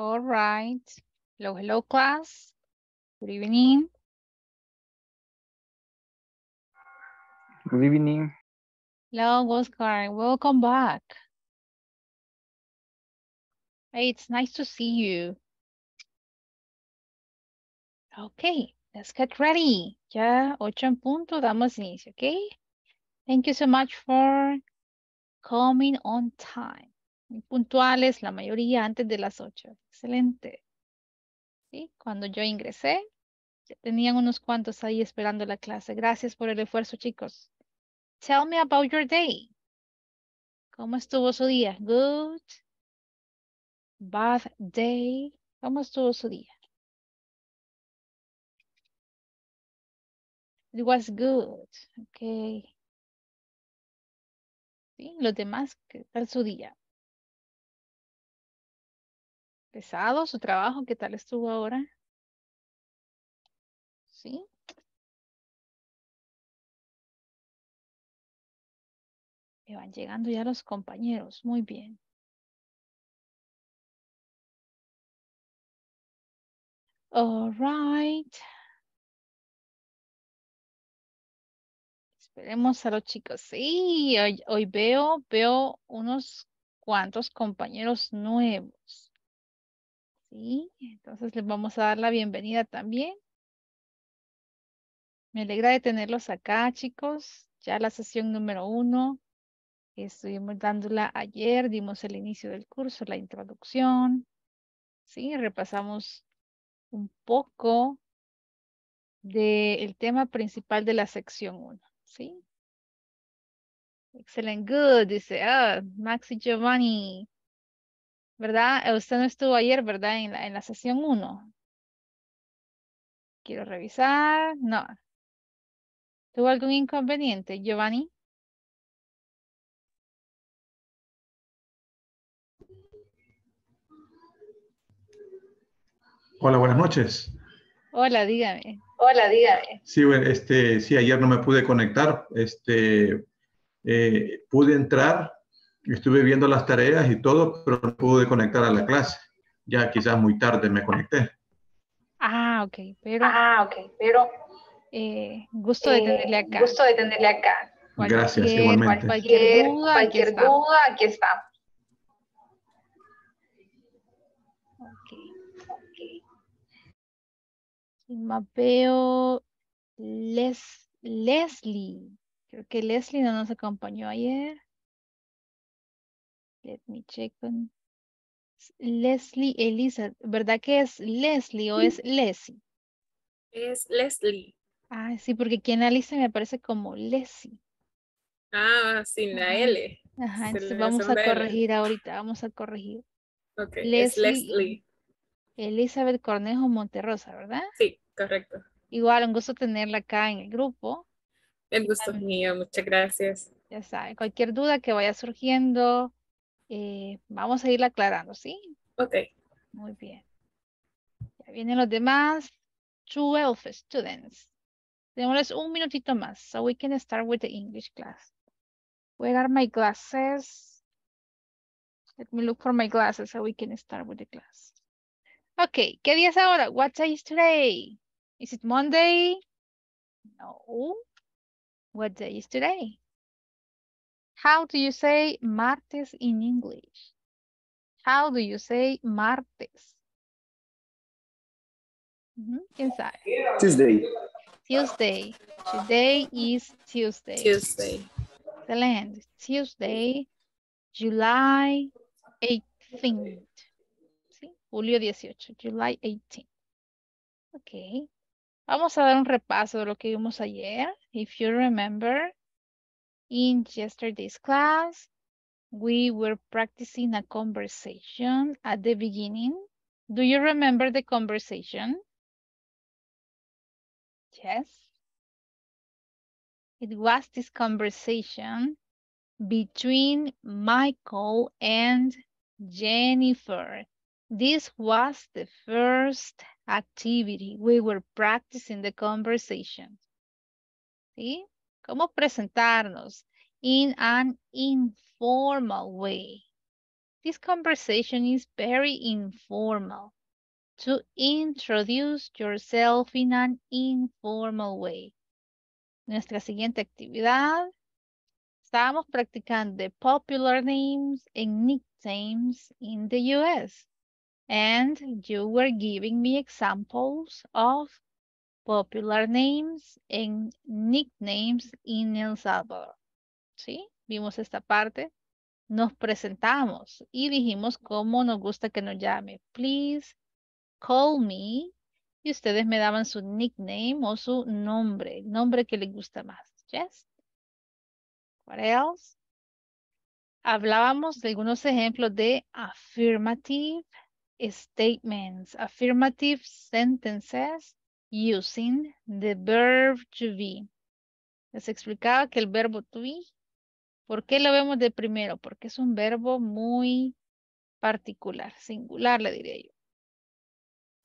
All right. Hello, hello, class. Good evening. Good evening. Hello, Oscar. Welcome back. Hey, it's nice to see you. Okay, let's get ready. Ya 8 en punto, damos inicio, okay? Thank you so much for coming on time. Puntuales, la mayoría antes de las 8. Excelente. ¿Sí? Cuando yo ingresé, ya tenían unos cuantos ahí esperando la clase. Gracias por el esfuerzo, chicos. Tell me about your day. ¿Cómo estuvo su día? Good. Bad day. ¿Cómo estuvo su día? It was good. Okay. ¿Sí? Los demás, ¿qué tal su día? Pesado su trabajo, ¿qué tal estuvo ahora? ¿Sí? Me van llegando ya los compañeros, muy bien. All right. Esperemos a los chicos. Sí, hoy veo unos cuantos compañeros nuevos. Sí, entonces les vamos a dar la bienvenida también. Me alegra de tenerlos acá, chicos. Ya la sesión número 1. Estuvimos dándola ayer, dimos el inicio del curso, la introducción. Sí, repasamos un poco del tema principal de la sección 1. Sí. Excellent, good, dice Maxi Giovanni. ¿Verdad? Usted no estuvo ayer, ¿verdad? En la sesión 1. Quiero revisar. No. ¿Tuvo algún inconveniente, Giovanni? Hola, buenas noches. Hola, dígame. Hola, dígame. Sí, sí, ayer no me pude conectar. Pude entrar. Estuve viendo las tareas y todo, pero no pude conectar a la clase. Ya quizás muy tarde me conecté. Ah, ok. Pero, gusto de tenerle acá. Gusto de tenerle acá. Gracias, igualmente. Cualquier duda, aquí estamos. Ok. Mapeo Leslie. Creo que Leslie no nos acompañó ayer. Let me check on Leslie Elizabeth. ¿Verdad que es Leslie o es Leslie? Es Leslie. Ah, sí, porque aquí en la lista me aparece como Leslie. Ah, sin la L. Ajá, entonces vamos a corregir ahorita, vamos a corregir. Ok, Leslie, es Leslie. Elizabeth Cornejo Monterrosa, ¿verdad? Sí, correcto. Igual, un gusto tenerla acá en el grupo. El gusto es mío, muchas gracias. Ya saben, cualquier duda que vaya surgiendo... vamos a irla aclarando, ¿sí? Ok. Muy bien. Ya vienen los demás. 12 students. Tenemos un minutito más. So we can start with the English class. Where are my glasses? Let me look for my glasses so we can start with the class. Ok. ¿Qué día es ahora? What day is today? Is it Monday? No. What day is today? How do you say martes in English? How do you say martes? ¿Quién sabe? Tuesday. Tuesday. Today is Tuesday. Tuesday. Excellent. Tuesday, July 18th. ¿Sí? Julio 18, July 18th. Ok. Vamos a dar un repaso de lo que vimos ayer. If you remember. In yesterday's class, we were practicing a conversation at the beginning. Do you remember the conversation? Yes. It was this conversation between Michael and Jennifer. This was the first activity. We were practicing the conversation. See? ¿Cómo presentarnos? In an informal way. This conversation is very informal. To introduce yourself in an informal way. Nuestra siguiente actividad. Estábamos practicando popular names and nicknames in the U.S. And you were giving me examples of popular names and nicknames in El Salvador. ¿Sí? Vimos esta parte. Nos presentamos y dijimos cómo nos gusta que nos llame. Please call me. Y ustedes me daban su nickname o su nombre. Nombre que les gusta más. Yes. What else? Hablábamos de algunos ejemplos de affirmative statements, affirmative sentences using the verb to be. Les explicaba que el verbo to be, ¿por qué lo vemos de primero? Porque es un verbo muy particular, singular, le diría yo.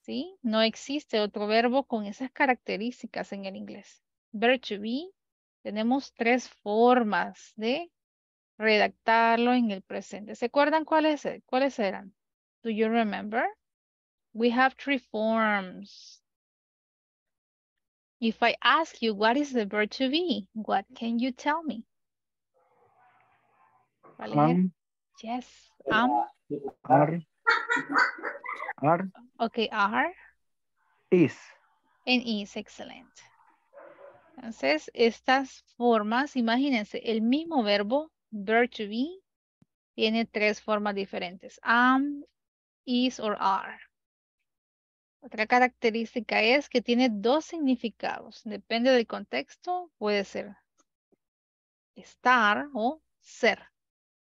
¿Sí? No existe otro verbo con esas características en el inglés. Verb to be. Tenemos tres formas de redactarlo en el presente. ¿Se acuerdan cuáles eran? Do you remember? We have three forms. If I ask you, what is the verb to be? What can you tell me? Yes. Are. Okay, are. Is. And is, excellent. Entonces, estas formas, imagínense, el mismo verbo, verb to be, tiene tres formas diferentes. Am, is, or are. Otra característica es que tiene dos significados. Depende del contexto, puede ser estar o ser.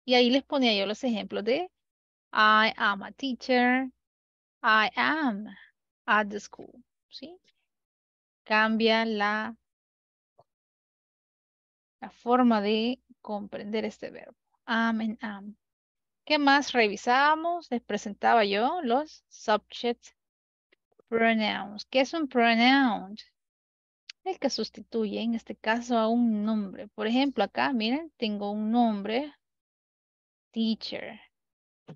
Y ahí les ponía yo los ejemplos de I am a teacher, I am at the school. ¿Sí? Cambia la forma de comprender este verbo. Am and am. ¿Qué más revisábamos? Les presentaba yo los subject pronouns. ¿Qué es un pronoun? El que sustituye, en este caso, a un nombre. Por ejemplo, acá, miren, tengo un nombre, teacher.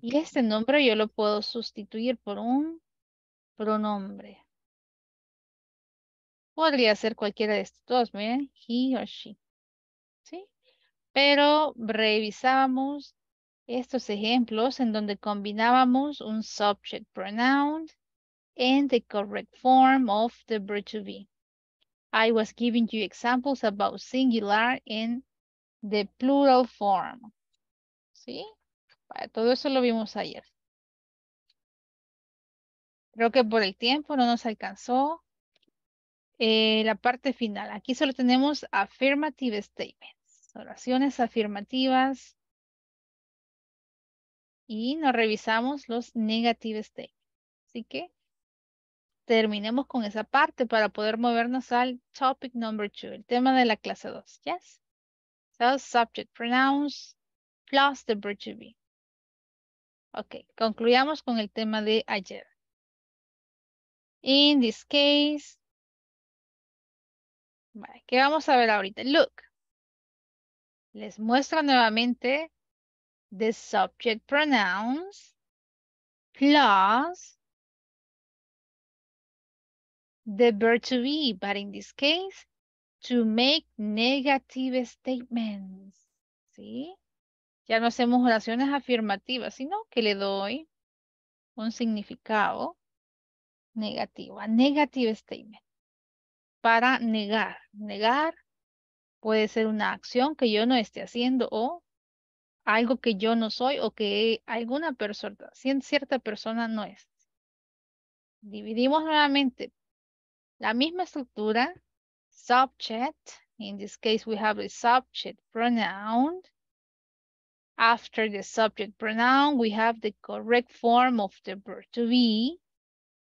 Y este nombre yo lo puedo sustituir por un pronombre. Podría ser cualquiera de estos dos, miren, he or she. ¿Sí? Pero revisábamos estos ejemplos en donde combinábamos un subject pronoun and the correct form of the verb to be. I was giving you examples about singular and the plural form. ¿Sí? Todo eso lo vimos ayer. Creo que por el tiempo no nos alcanzó. La parte final. Aquí solo tenemos affirmative statements, oraciones afirmativas. Y nos revisamos los negative statements. Así que terminemos con esa parte para poder movernos al topic number 2, el tema de la clase 2. Yes. So, subject pronouns plus the verb to be. Ok, concluyamos con el tema de ayer. In this case. ¿Qué vamos a ver ahorita? Look. Les muestro nuevamente the subject pronouns plus the verb to be, but in this case, to make negative statements. ¿Sí? Ya no hacemos oraciones afirmativas, sino que le doy un significado negativo, a negative statement. Para negar. Negar puede ser una acción que yo no esté haciendo o algo que yo no soy o que alguna persona, cierta persona no es. Dividimos nuevamente la misma estructura. Subject. In this case we have the subject pronoun. After the subject pronoun we have the correct form of the verb to be.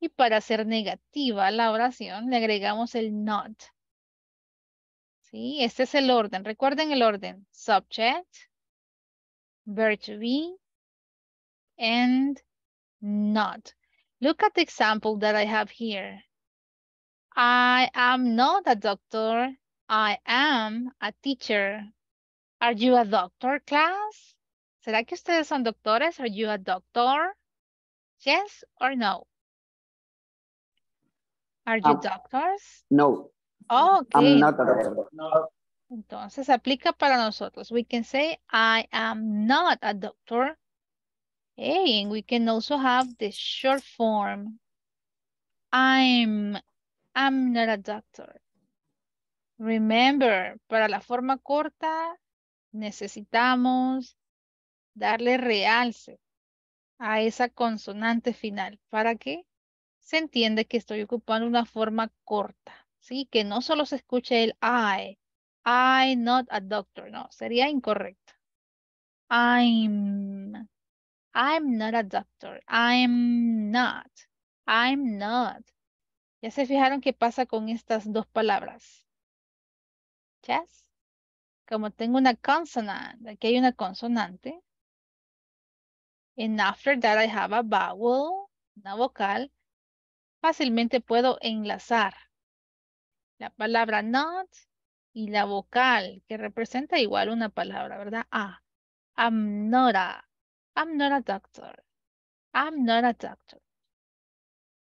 Y para hacer negativa la oración, le agregamos el not. ¿Sí? Este es el orden. Recuerden el orden. Subject, verb to be, and not. Look at the example that I have here. I am not a doctor. I am a teacher. Are you a doctor, class? ¿Será que ustedes son doctores? Are you a doctor? Yes or no? Are you doctors? No. Oh, okay. I'm not a doctor. No. Entonces aplica para nosotros. We can say I am not a doctor. Hey, and we can also have the short form. I'm not a doctor. Remember, para la forma corta necesitamos darle realce a esa consonante final para que se entienda que estoy ocupando una forma corta, ¿sí? Que no solo se escuche el I'm not a doctor, no, sería incorrecto. I'm not a doctor, I'm not. Ya se fijaron qué pasa con estas dos palabras. Yes. Como tengo una consonante, aquí hay una consonante. And after that I have a vowel, una vocal. Fácilmente puedo enlazar la palabra not y la vocal, que representa igual una palabra, ¿verdad? I'm not a doctor. I'm not a doctor.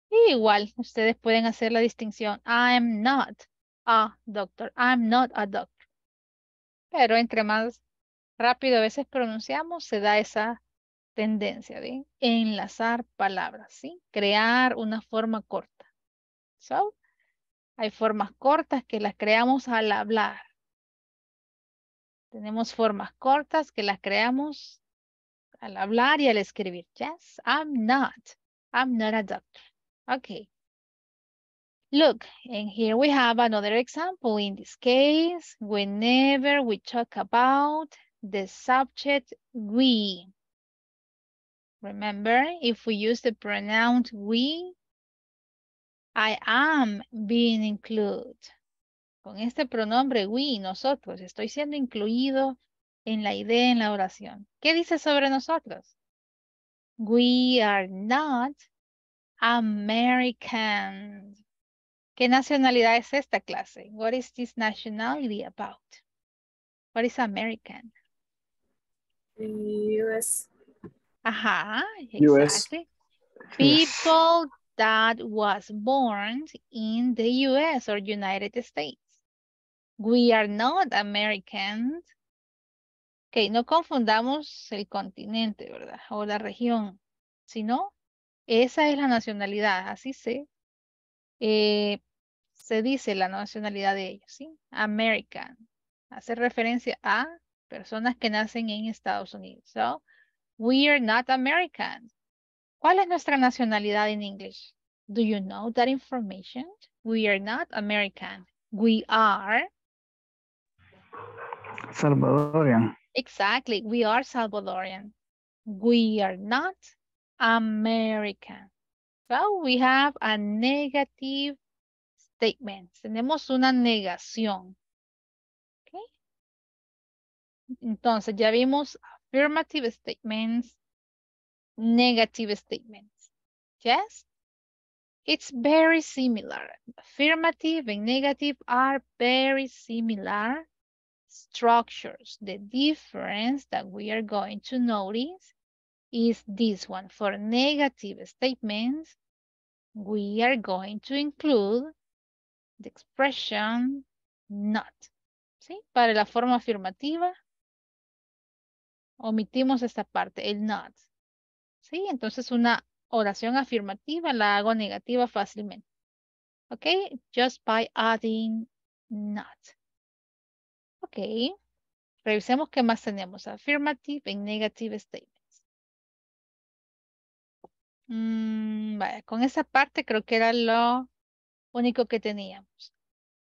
Y igual, ustedes pueden hacer la distinción. I'm not a doctor. I'm not a doctor. Pero entre más rápido a veces pronunciamos, se da esa tendencia de enlazar palabras, ¿sí? Crear una forma corta. So, hay formas cortas que las creamos al hablar. Tenemos formas cortas que las creamos al hablar y al escribir. Yes, I'm not a doctor. Okay. Look, and here we have another example. In this case, whenever we talk about the subject we. Remember, if we use the pronoun we, I am being included. Con este pronombre we, nosotros, estoy siendo incluido en la idea, en la oración. ¿Qué dice sobre nosotros? We are not American. ¿Qué nacionalidad es esta clase? What is this nationality about? What is American? US. Ajá, exactly. US. People that was born in the US or United States. We are not Americans. Ok, no confundamos el continente, ¿verdad? O la región, sino esa es la nacionalidad, así se dice la nacionalidad de ellos, ¿sí? American, hace referencia a personas que nacen en Estados Unidos. So, we are not American. ¿Cuál es nuestra nacionalidad en English? Do you know that information? We are not American. We are Salvadorian. Exactly. We are Salvadorian. We are not American. So we have a negative statement. Tenemos una negación. Okay. Entonces ya vimos affirmative statements, negative statements. Yes? It's very similar. Affirmative and negative are very similar structures. The difference that we are going to notice is this one. For negative statements, we are going to include the expression not. ¿Sí? Para la forma afirmativa, omitimos esta parte, el not. ¿Sí? Entonces una oración afirmativa la hago negativa fácilmente. ¿Ok? Just by adding not. Ok. Revisemos qué más tenemos. Affirmative and negative statements. Vaya, con esa parte creo que era lo único que teníamos.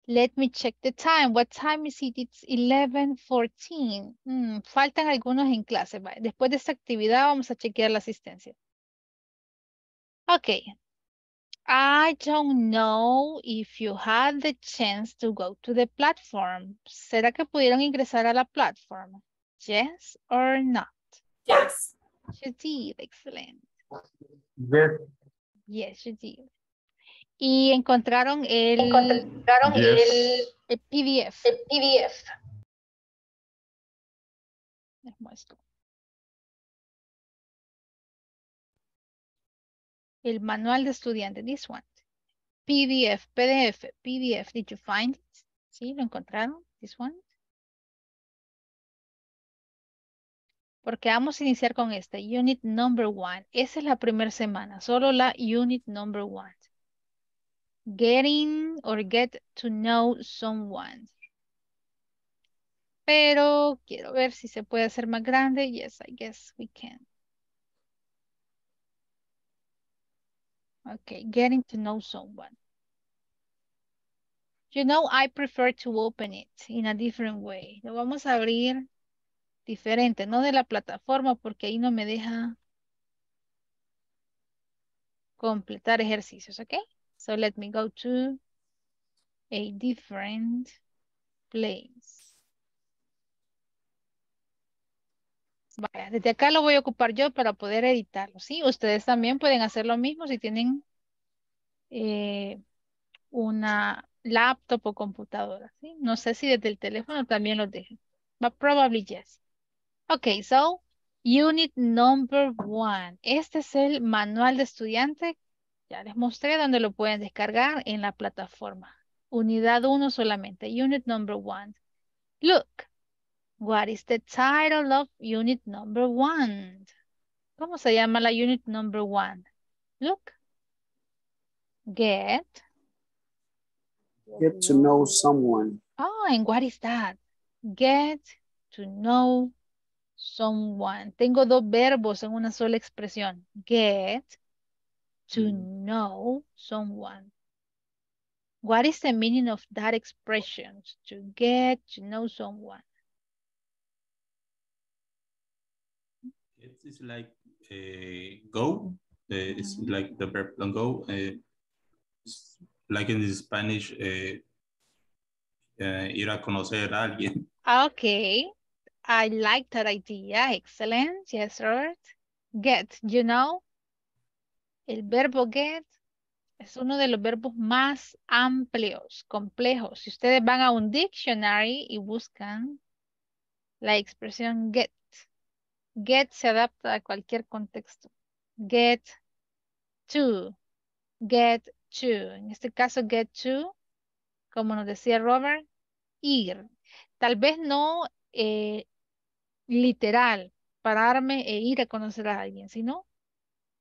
Let me check the time. What time is it? It's 11:14. Faltan algunos en clase. Vaya, después de esta actividad vamos a chequear la asistencia. Ok. I don't know if you had the chance to go to the platform. ¿Será que pudieron ingresar a la plataforma? Yes or not? Yes. You did. Excellent. Yes, you did. Y encontraron el PDF. Les muestro. El manual de estudiante, this one. PDF, PDF, PDF. Did you find it? Sí, lo encontraron, this one. Porque vamos a iniciar con esta, unit number one. Esa es la primera semana, solo la unit number one. Getting or get to know someone. Pero quiero ver si se puede hacer más grande. Yes, I guess we can. Okay, getting to know someone. You know, I prefer to open it in a different way. Lo vamos a abrir diferente, no de la plataforma, porque ahí no me deja completar ejercicios, okay? So let me go to a different place. Vaya, desde acá lo voy a ocupar yo para poder editarlo, ¿sí? Ustedes también pueden hacer lo mismo si tienen una laptop o computadora, ¿sí? No sé si desde el teléfono también lo dejen. But probably yes. Okay, so unit number one. Este es el manual de estudiante. Ya les mostré dónde lo pueden descargar en la plataforma. Unidad 1 solamente. Unit number one. Look. What is the title of unit number one? ¿Cómo se llama la unit number one? Look. Get to know someone. Oh, and what is that? Get to know someone. Tengo dos verbos en una sola expresión. Get to know someone. What is the meaning of that expression? To get to know someone. It's like go. It's like the verb don't go. Like in the Spanish, ir a conocer a alguien. Okay. I like that idea. Excellent. Yes, Robert. Get, you know. El verbo get es uno de los verbos más amplios, complejos. Si ustedes van a un dictionary y buscan la expresión get. Get se adapta a cualquier contexto. Get to. Get to. En este caso, get to, como nos decía Robert, ir. Tal vez no literal, pararme e ir a conocer a alguien, sino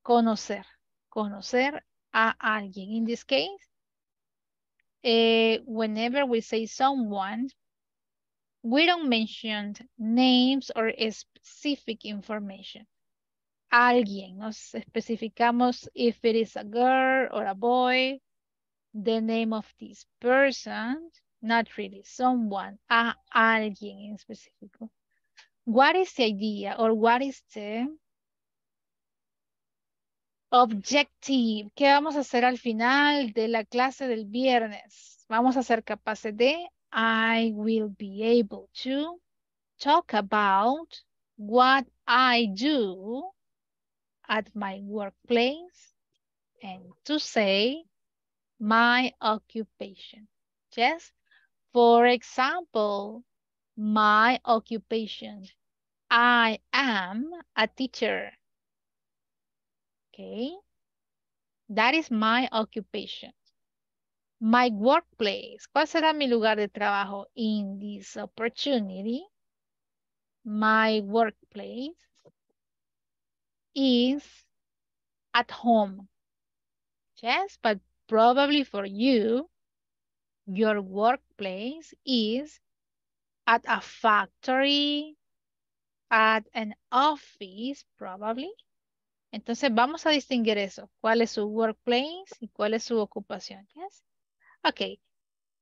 conocer. Conocer a alguien. In this case, whenever we say someone, we don't mention names or specific information. Alguien, nos especificamos if it is a girl or a boy, the name of this person, not really, someone, a alguien en específico. What is the idea or what is the objective? ¿Qué vamos a hacer al final de la clase del viernes? Vamos a ser capaces de... I will be able to talk about what I do at my workplace and to say my occupation. Yes, for example, my occupation. I am a teacher. Okay, that is my occupation. My workplace. ¿Cuál será mi lugar de trabajo? In this opportunity, my workplace is at home. Yes, but probably for you, your workplace is at a factory, at an office, probably. Entonces vamos a distinguir eso. ¿Cuál es su workplace y cuál es su ocupación? Yes. Okay,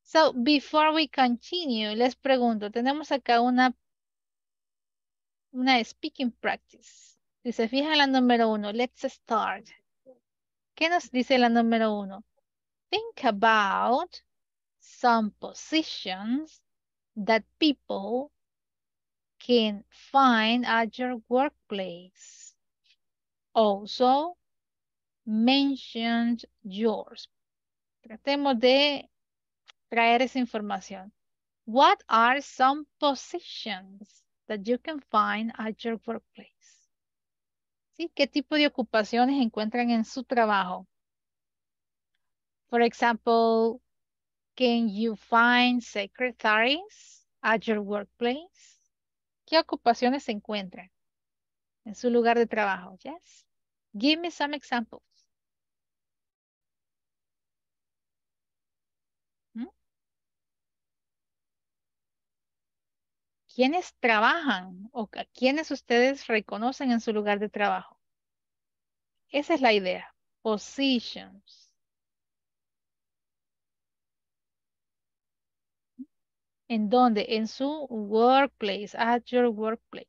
so before we continue, les pregunto, tenemos acá una speaking practice. Si se fijan la número 1, let's start. ¿Qué nos dice la número 1? Think about some positions that people can find at your workplace. Also, mention yours. Tratemos de traer esa información. What are some positions that you can find at your workplace? ¿sí? ¿Qué tipo de ocupaciones encuentran en su trabajo? For example, can you find secretaries at your workplace? ¿Qué ocupaciones se encuentran en su lugar de trabajo? Yes. Give me some examples. ¿Quiénes trabajan o a quiénes ustedes reconocen en su lugar de trabajo? Esa es la idea. Positions. ¿En dónde? En su workplace. At your workplace.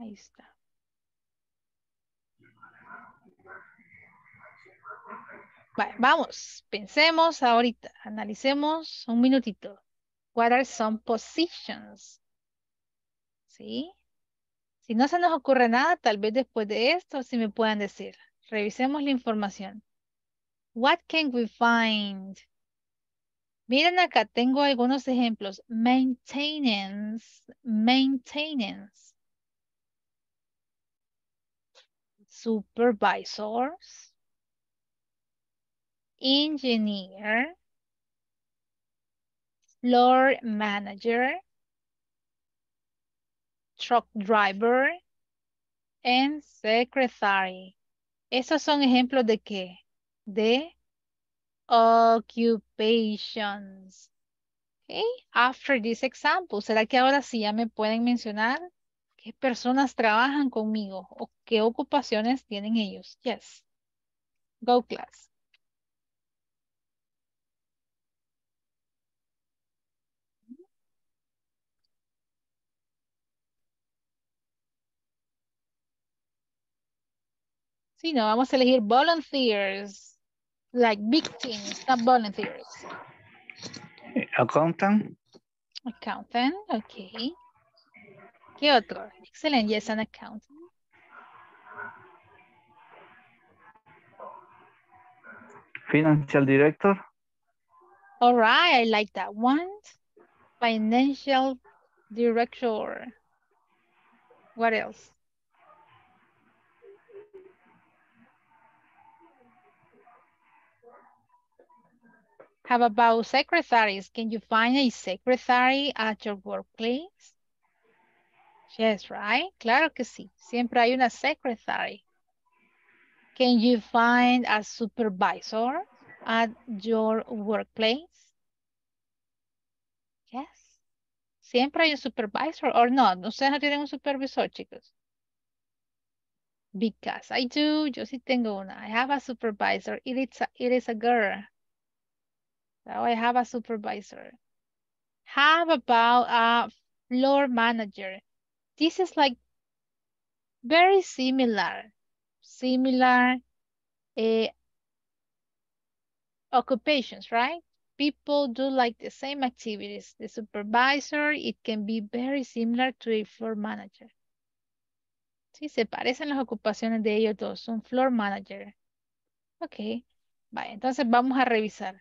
Ahí está. Vale, vamos, pensemos ahorita, analicemos un minutito. What are some positions? ¿Sí? Si no se nos ocurre nada, tal vez después de esto sí me puedan decir. Revisemos la información. What can we find? Miren, acá tengo algunos ejemplos. Maintenance. Maintenance. Supervisors. Engineer. Floor manager, truck driver, and secretary. Esos son ejemplos de qué? De occupations. Okay. After this example, ¿será que ahora sí ya me pueden mencionar qué personas trabajan conmigo o qué ocupaciones tienen ellos? Yes. Go class. Sí, no, vamos a elegir volunteers, like victims, not volunteers. Accountant. Accountant, ok. ¿Qué otro? Excelente, yes, an accountant. Financial director. All right, I like that one. Financial director. What else? How about secretaries? Can you find a secretary at your workplace? Yes, right? Claro que sí. Siempre hay una secretary. Can you find a supervisor at your workplace? Yes. Siempre hay un supervisor or not. ¿Ustedes no tienen un supervisor, chicos? Because I do. Yo sí tengo una. I have a supervisor. It is a girl. So I have a supervisor. How about a floor manager? This is like very similar occupations, right? People do like the same activities. The supervisor, it can be very similar to a floor manager. Sí, se parecen las ocupaciones de ellos dos. Un floor manager. Ok. Vale, entonces vamos a revisar.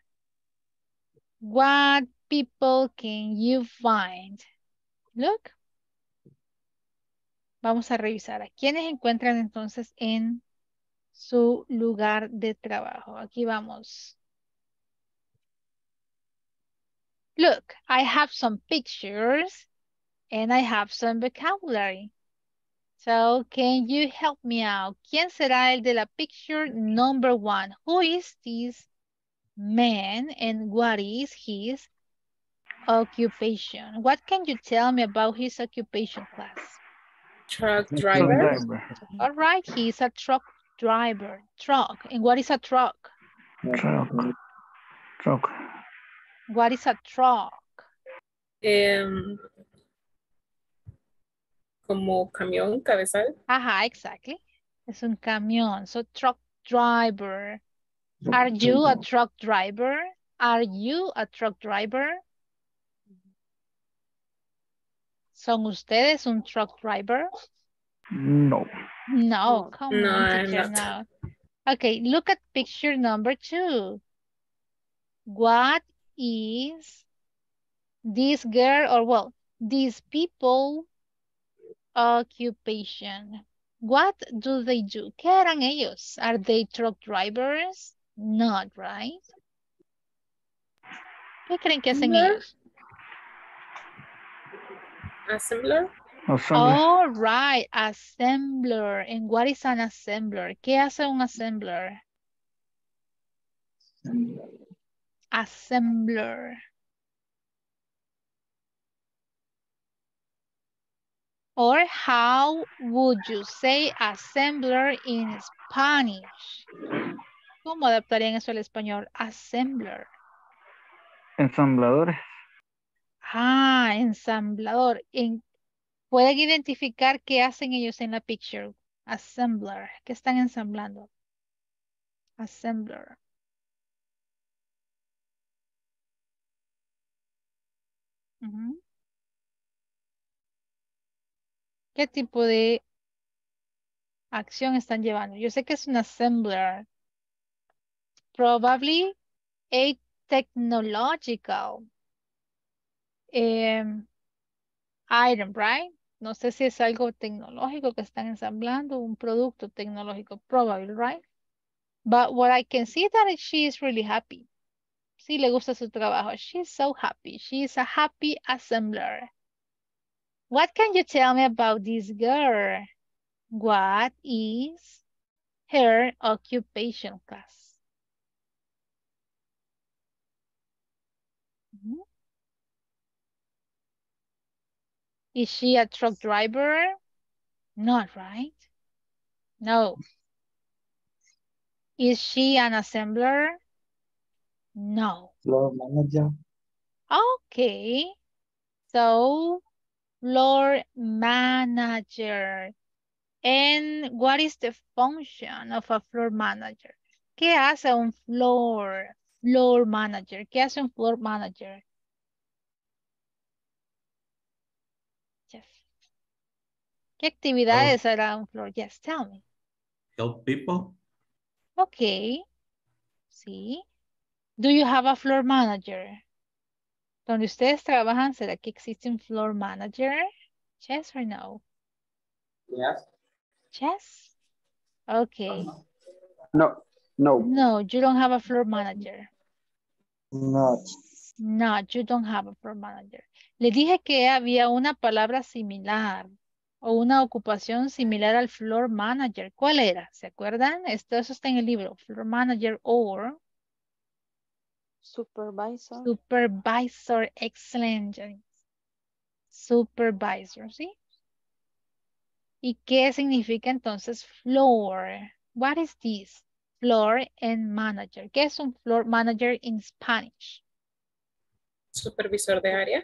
What people can you find? Look. Vamos a revisar a quienes encuentran entonces en su lugar de trabajo. Aquí vamos. Look, I have some pictures and I have some vocabulary. So can you help me out? ¿Quién será el de la picture number one? Who is this man and what is his occupation? What can you tell me about his occupation, class? Truck driver. All right, he's a truck driver. Truck. And what is a truck? Truck. Truck. What is a truck? Como camión, cabezal. Ajá, exactly. Es un camión. So truck driver. Are you a truck driver? Are you a truck driver? ¿Son ustedes un truck driver? No. No, come no, on, teacher, no. Okay, look at picture number two. What is this girl, or well, these people occupation? What do they do? ¿Qué harán ellos? Are they truck drivers? Not, right? ¿Qué creen que hacen ellos? Assembler. All right, assembler. And what is an assembler? ¿Qué hace un assembler? Assembler. Or how would you say assembler in Spanish? ¿Cómo adaptarían eso al español? Assembler. Ensambladores. Ah, ensamblador. Pueden identificar qué hacen ellos en la picture. Assembler. ¿Qué están ensamblando? Assembler. Uh-huh. ¿Qué tipo de acción están llevando? Yo sé que es un assembler. Probably a technological item, right? No sé si es algo tecnológico que están ensamblando, un producto tecnológico, probably, right? But what I can see that she is really happy. Sí, le gusta su trabajo. She's so happy. She is a happy assembler. What can you tell me about this girl? What is her occupation, class? Is she a truck driver? Not, right? No. Is she an assembler? No. Floor manager. Okay. So... floor manager. And what is the function of a floor manager? ¿Qué hace un floor manager? ¿Qué hace un floor manager? Yes. ¿Qué actividades hará un floor? Yes, tell me. Help people. Okay. Sí. Do you have a floor manager? Donde ustedes trabajan, ¿será que existe un floor manager? Yes or no? Yes. Yes? Okay. No. No. No, you don't have a floor manager. No. No, you don't have a floor manager. Le dije que había una palabra similar o una ocupación similar al floor manager. ¿Cuál era? ¿Se acuerdan? Eso está en el libro. Floor manager or... supervisor. Supervisor, excellent. Supervisor, ¿sí? ¿Y qué significa entonces floor? What is this? Floor and manager. ¿Qué es un floor manager in Spanish? Supervisor de área.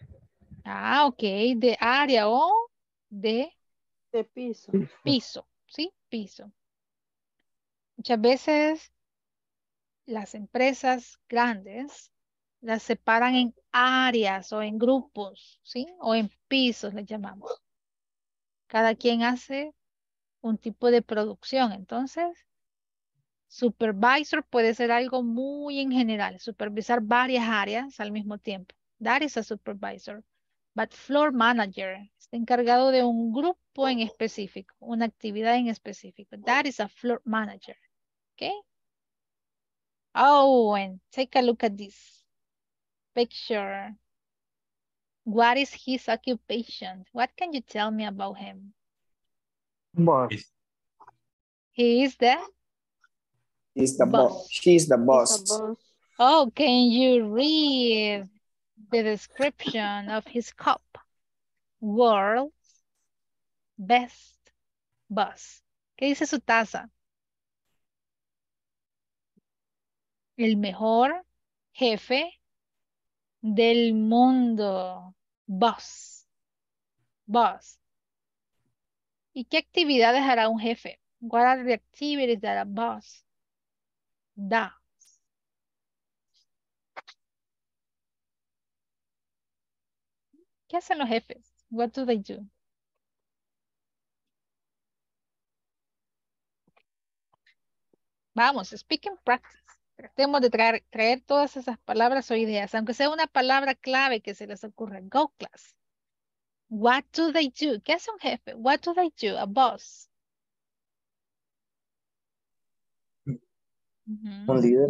Ah, ok. De área o de piso. Piso, ¿sí? Piso. Muchas veces... las empresas grandes las separan en áreas o en grupos, ¿sí? O en pisos les llamamos. Cada quien hace un tipo de producción. Entonces, supervisor puede ser algo muy en general. Supervisar varias áreas al mismo tiempo. That is a supervisor. But floor manager está encargado de un grupo en específico, una actividad en específico. That is a floor manager. ¿Ok? Oh, and take a look at this picture. What is his occupation? What can you tell me about him? Boss. He is the? He's the boss. She's the boss. Oh, can you read the description of his cup? World's best boss. ¿Qué dice su taza? El mejor jefe del mundo. Boss. Boss. ¿Y qué actividades hará un jefe? What are the activities that a boss does? ¿Qué hacen los jefes? What do they do? Vamos, speak and practice. Tratemos de traer todas esas palabras o ideas, aunque sea una palabra clave que se les ocurra. Go, class. What do they do? ¿Qué hace un jefe? What do they do? A boss. Un líder.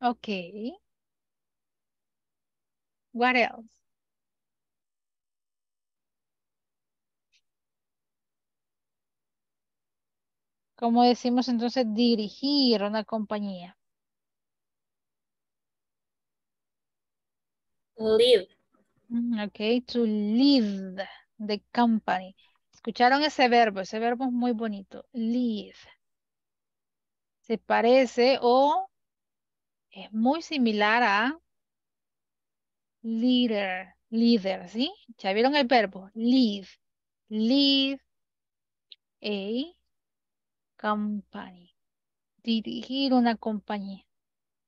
Okay. What else? ¿Cómo decimos entonces dirigir una compañía? Lead. Ok, to lead the company. ¿Escucharon ese verbo? Ese verbo es muy bonito. Lead. Se parece o es muy similar a leader. Leader, ¿sí? ¿Ya vieron el verbo? Lead. Lead a company. Dirigir una compañía.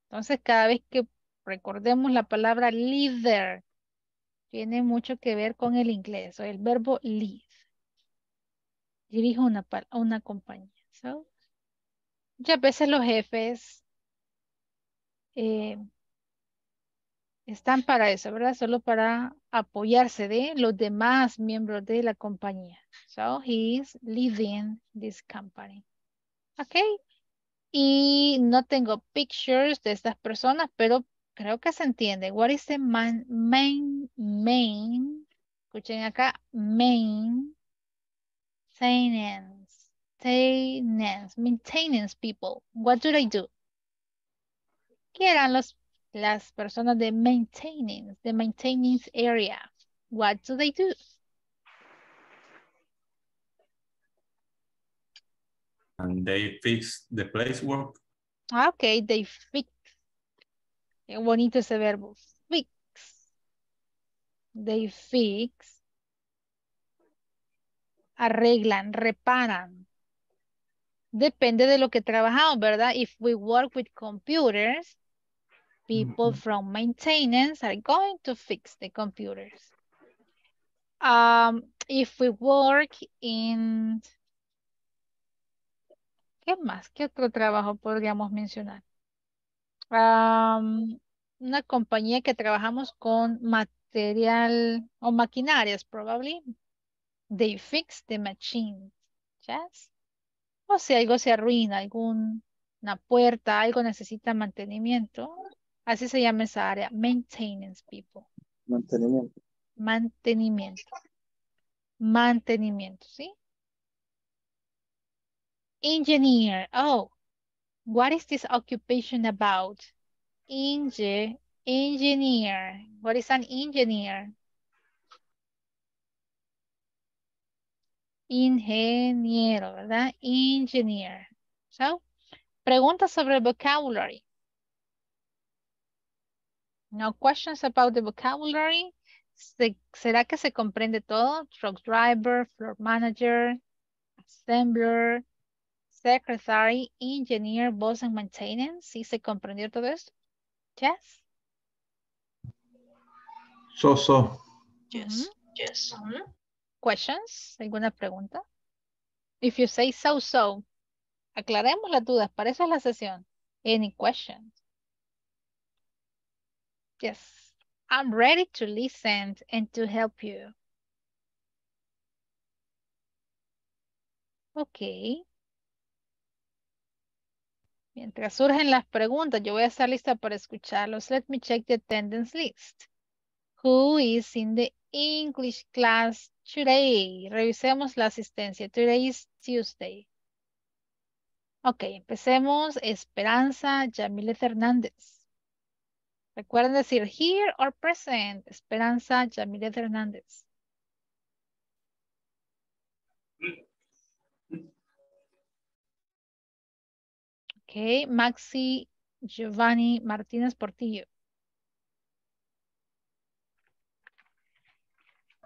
Entonces, cada vez que recordemos la palabra leader, tiene mucho que ver con el inglés, o el verbo lead. Dirijo una compañía. So, muchas veces los jefes están para eso, ¿verdad? Solo para apoyarse de los demás miembros de la compañía. So, he is leading this company. Ok. Y no tengo pictures de estas personas, pero creo que se entiende. What is the main, escuchen acá, main maintenance people. What do they do? ¿Qué eran las personas de maintenance, the maintenance area? What do they do? And they fix the place work. Okay, they fix. Qué bonito ese verbo. Fix. They fix. Arreglan, reparan. Depende de lo que trabajamos, ¿verdad? If we work with computers, people from maintenance are going to fix the computers. If we work in... ¿Qué más? ¿Qué otro trabajo podríamos mencionar? Una compañía que trabajamos con material o maquinarias, probably. They fix the machine. Yes. O si algo se arruina, alguna puerta, algo necesita mantenimiento. Así se llama esa área. Maintenance people. Mantenimiento. Mantenimiento. Mantenimiento, ¿sí? Engineer. Oh, what is this occupation about? Engineer. What is an engineer? Ingeniero, ¿verdad? Engineer. So, preguntas sobre el vocabulary. No questions about the vocabulary. ¿Será que se comprende todo? Truck driver, floor manager, assembler, secretary, engineer, boss and maintenance. ¿Sí se comprendió todo esto? Yes. Yes. Yes. Questions? ¿Alguna pregunta? If you say so. Aclaremos las dudas. Para eso es la sesión. Any questions? Yes. I'm ready to listen and to help you. Okay. Mientras surgen las preguntas, yo voy a estar lista para escucharlos. Let me check the attendance list. Who is in the English class today? Revisemos la asistencia. Today is Tuesday. Ok, empecemos. Esperanza Yamilet Hernández. Recuerden decir here or present. Esperanza Yamilet Hernández. Okay, Maxi Giovanni Martínez Portillo.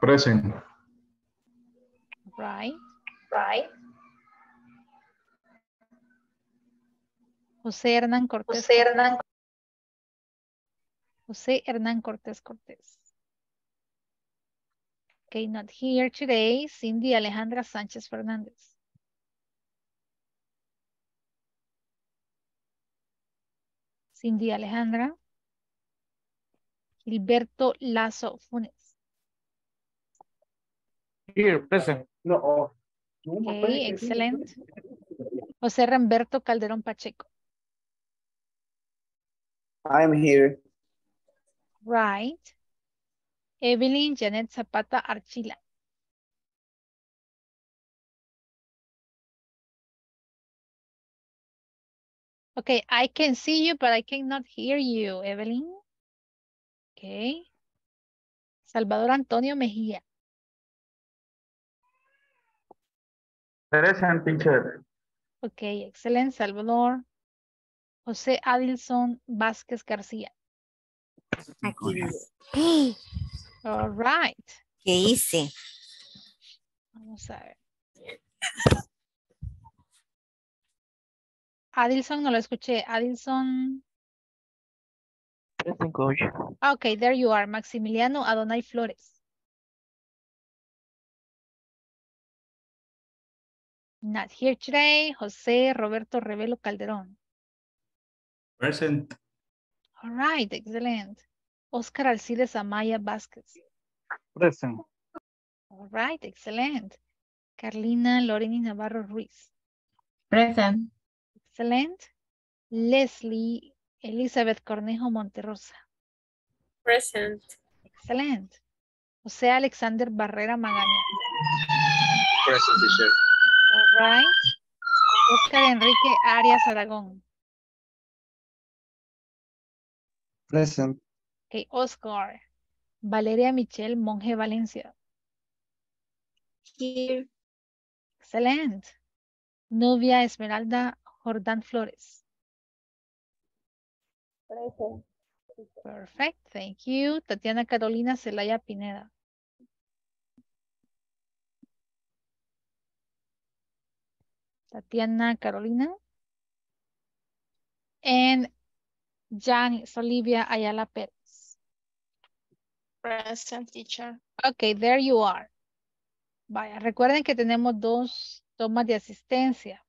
Present. Right. José Hernán Cortés. Okay, not here today. Cindy Alejandra Sánchez Fernández. Cindy Alejandra. Gilberto Lazo Funes. Here, present. No. Okay, excellent. José Remberto Calderón Pacheco. I'm here. Right. Evelyn Janet Zapata Archila. Okay, I can see you, but I cannot hear you, Evelyn. Okay. Salvador Antonio Mejía. Present, teacher. Okay, excellent, Salvador. José Adilson Vázquez García. Aquí. All right. ¿Qué hice? Vamos a ver. Adilson, no lo escuché. Adilson. Present, coach. Okay, there you are. Maximiliano Adonai Flores. Not here today. José Roberto Revelo Calderón. Present. All right, excellent. Óscar Alcides Amaya Vázquez. Present. All right, excellent. Carlina Loreni Navarro Ruiz. Present. Excellent. Leslie Elizabeth Cornejo Monterrosa. Present. Excellent. José Alexander Barrera Magaña. Present, teacher. All right. Oscar Enrique Arias Aragón. Present. Okay, Oscar. Valeria Michelle Monje Valencia. Here. Excellent. Nubia Esmeralda Jordan Flores. Present. Perfect, thank you. Tatiana Carolina Zelaya Pineda. Tatiana Carolina. And Janice Olivia Ayala Pérez. Present, teacher. Okay, there you are. Vaya, recuerden que tenemos dos tomas de asistencia.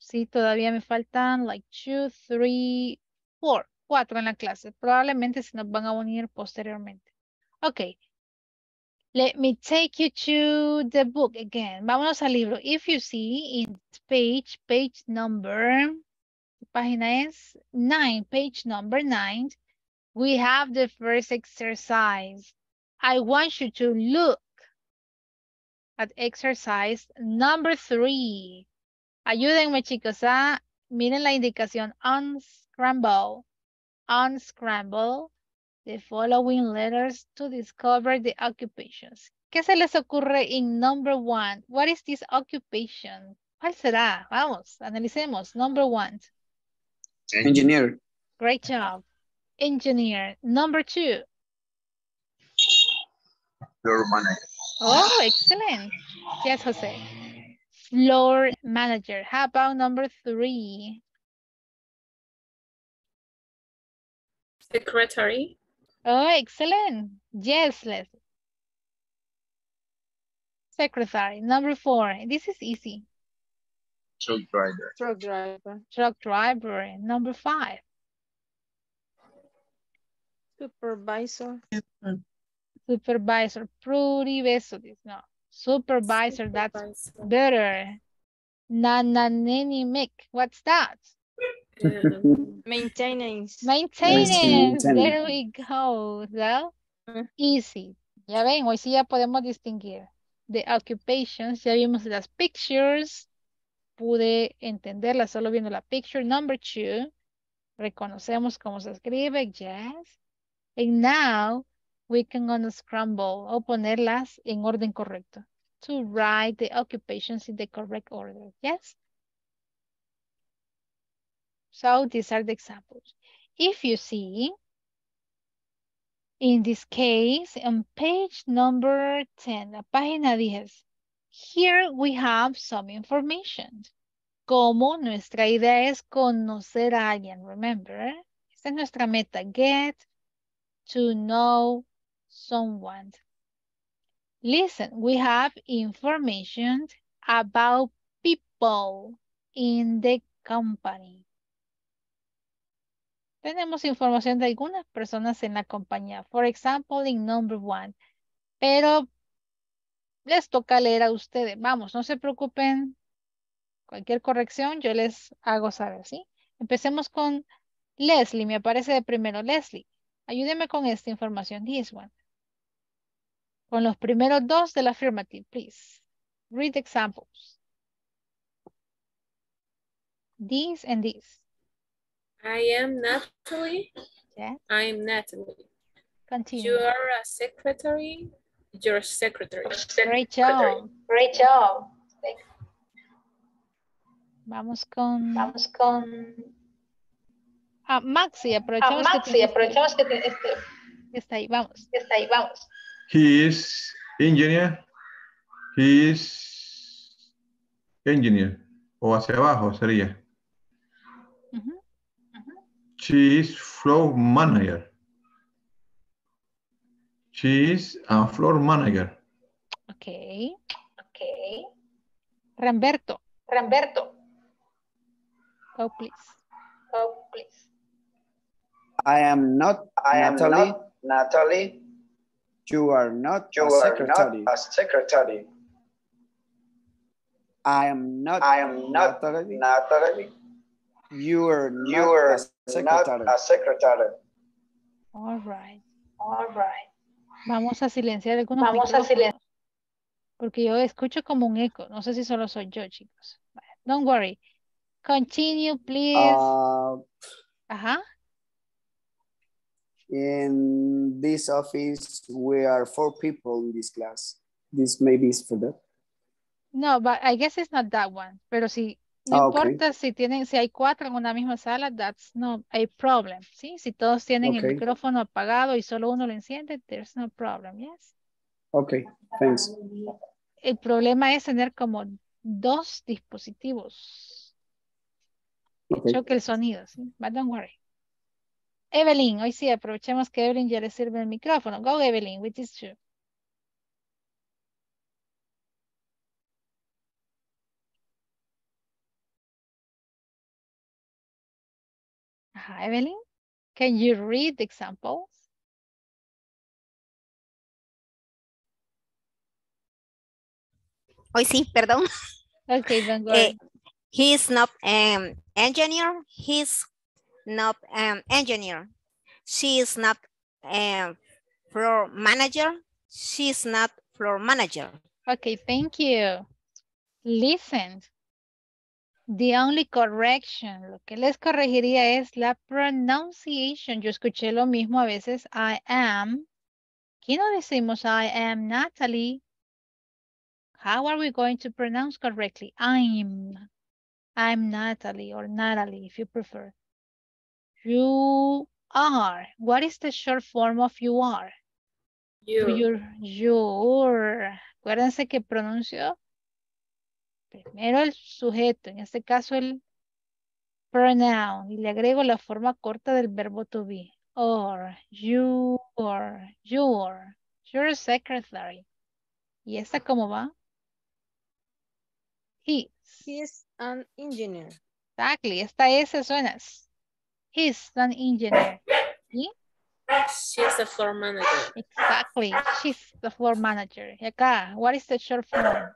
Sí, todavía me faltan like 4 en la clase. Probablemente se nos van a unir posteriormente. Okay. Let me take you to the book again. Vámonos al libro. If you see in page, página es 9, page number 9, we have the first exercise. I want you to look at exercise number 3. Ayúdenme, chicos, a miren la indicación. Unscramble. Unscramble the following letters to discover the occupations. ¿Qué se les ocurre in number 1? What is this occupation? ¿Cuál será? Vamos, analicemos. Number 1. Engineer. Great job. Engineer. Number 2. Floor manager. Oh, excellent. Yes, Jose. Floor manager. How about number 3? Secretary. Oh, excellent. Yes, Leslie. Secretary. Number 4. This is easy. Truck driver. Truck driver. Truck driver. Number 5. Supervisor. Supervisor. Pluribeso. No. Supervisor. That's better. Nananenimic. What's that? Maintenance. Maintenance. There we go. So, easy. Ya ven, hoy sí ya podemos distinguir. The occupations. Ya vimos las pictures. Pude entenderla solo viendo la picture. Number 2. Reconocemos cómo se escribe. Yes. And now we can unscramble o ponerlas en orden correcto. To write the occupations in the correct order. Yes. So these are the examples. If you see, in this case, on page number 10, la página 10, here we have some information. Como nuestra idea es conocer a alguien, remember? Esta es nuestra meta, get to know someone. Listen, we have information about people in the company. Tenemos información de algunas personas en la compañía. For example, in number 1. Pero les toca leer a ustedes. Vamos, no se preocupen. Cualquier corrección yo les hago saber, ¿sí? Empecemos con Leslie, me aparece de primero Leslie. Ayúdeme con esta información, this one. Con los primeros dos del affirmative, please. Read examples. These and these. I am Natalie. Yeah. I am Natalie. Continue. You are a secretary. Your secretary. Great job. Great job. Vamos con... Maxi, aprovechamos que está ahí, vamos. He is engineer. He is engineer. O hacia abajo sería. She is floor manager. She is a floor manager. Okay. Okay. Remberto. Remberto. Go please. Go please. I am not Natalie. You are not a secretary. I am not Natalie. You are not a secretary. All right. Vamos a silenciar algunos. Porque yo escucho como un eco. No sé si solo soy yo, chicos. Don't worry. Continue, please. Ajá. In this office, we are 4 people in this class. This maybe is for that. No, but I guess it's not that one. Pero si no importa si hay 4 en una misma sala, that's not a problem. ¿Sí? Si todos tienen el micrófono apagado y solo uno lo enciende, there's no problem, yes. Okay, thanks. El problema es tener como 2 dispositivos. Choque el sonido, ¿sí? But don't worry. Evelyn, hoy sí, aprovechemos que Evelyn ya le sirve el micrófono. Go, Evelyn, with this too. Ajá, Evelyn, can you read the examples? Hoy sí, perdón. Okay, don't worry. He is not an engineer. He's not an engineer. She is not a floor manager. She is not floor manager. Okay, thank you. Listen. The only correction, lo que les corregiría es la pronunciation. Yo escuché lo mismo a veces. I am. Aquí no decimos I am Natalie. How are we going to pronounce correctly? I'm Natalie or Natalie if you prefer. You are. What is the short form of you are? You're. Acuérdense que pronunció primero el sujeto, en este caso el pronoun, y le agrego la forma corta del verbo to be. Or, your secretary. ¿Y esta cómo va? He's an engineer. Exactly, esta S suena. He's an engineer. ¿Sí? She's the floor manager. Exactly. She's the floor manager. Y acá, what is the short form?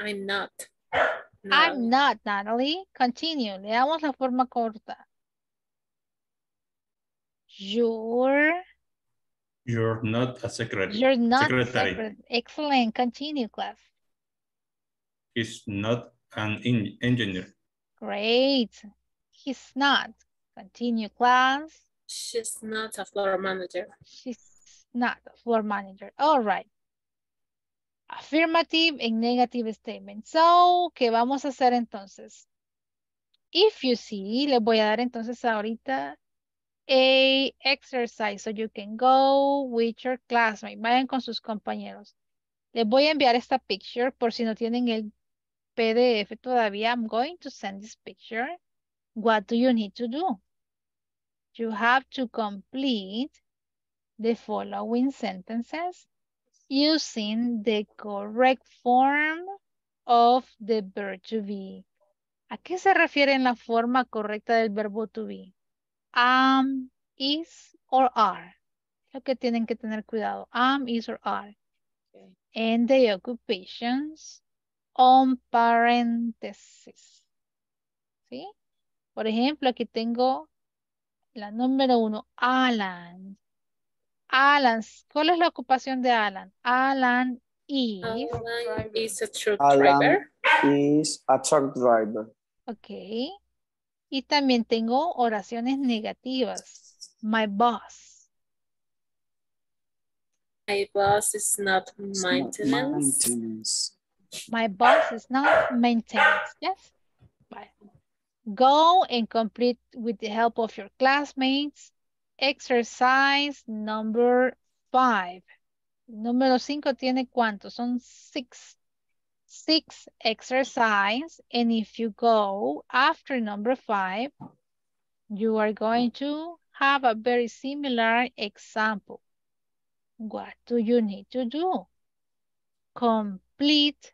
I'm not. No. I'm not, Natalie. Continue. Le damos la forma corta. You're not a secretary. You're not secretary. Excellent. Continue, class. He's not an engineer. Great. He's not. Continue, class. She's not a floor manager. She's not a floor manager. All right. Affirmative and negative statement. So, ¿qué vamos a hacer entonces? If you see, les voy a dar entonces ahorita a exercise so you can go with your classmate. Vayan con sus compañeros. Les voy a enviar esta picture por si no tienen el PDF todavía. I'm going to send this picture. What do you need to do? You have to complete the following sentences using the correct form of the verb to be. ¿A qué se refiere en la forma correcta del verbo to be? Am, is, or are. Lo que tienen que tener cuidado. Am, is, or are. Okay. And the occupations on parentheses. ¿Sí? Por ejemplo, aquí tengo la número 1, Alan. Alan, ¿cuál es la ocupación de Alan? Alan is a truck driver. Ok. Y también tengo oraciones negativas. My boss. My boss is not maintenance. My boss is not maintenance. Yes. Bye. Go and complete with the help of your classmates. Exercise number 5. Número 5 tiene cuántos? Son 6. 6 exercise. And if you go after number 5, you are going to have a very similar example. What do you need to do? Complete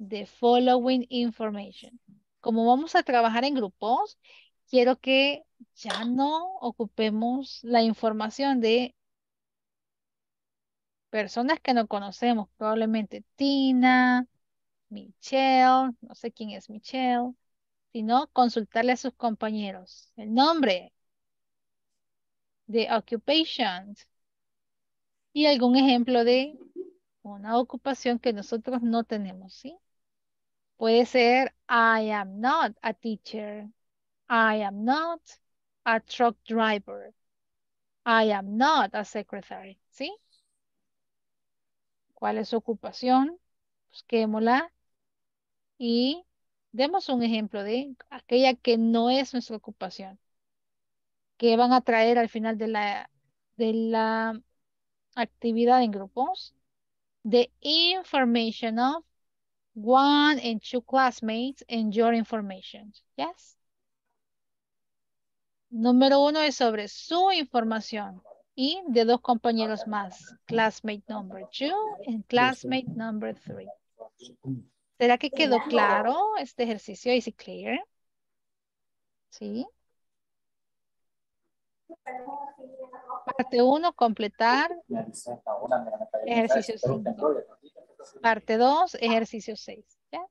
the following information. Como vamos a trabajar en grupos, quiero que ya no ocupemos la información de personas que no conocemos. Probablemente Tina, Michelle, no sé quién es Michelle, sino consultarle a sus compañeros. El nombre, the occupation y algún ejemplo de una ocupación que nosotros no tenemos, ¿sí? Puede ser, I am not a teacher. I am not a truck driver. I am not a secretary. ¿Sí? ¿Cuál es su ocupación? Busquémosla y demos un ejemplo de aquella que no es nuestra ocupación. ¿Qué van a traer al final de la actividad en grupos? The information of one and two classmates and your information. Yes. Número 1 es sobre su información y de 2 compañeros más. Classmate number 2 y classmate number 3. ¿Será que quedó claro este ejercicio? ¿Is it clear? ¿Sí? Parte 1, completar ejercicio 5. Parte 2, ejercicio 6. Yes.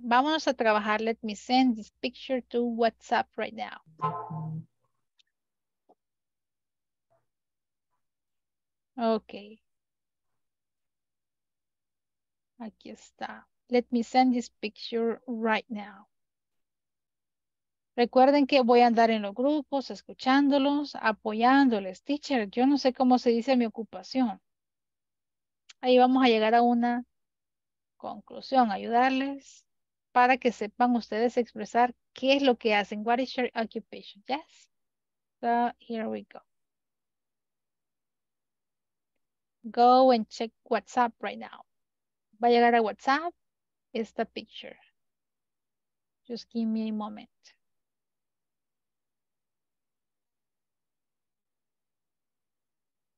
Vamos a trabajar. Let me send this picture to WhatsApp right now. Okay. Aquí está. Let me send this picture right now. Recuerden que voy a andar en los grupos, escuchándolos, apoyándoles. Teacher, yo no sé cómo se dice mi ocupación. Ahí vamos a llegar a una conclusión. Ayudarles para que sepan ustedes expresar qué es lo que hacen. What is your occupation? Yes. So here we go. Go and check WhatsApp right now. Va a llegar a WhatsApp esta picture. Just give me a moment.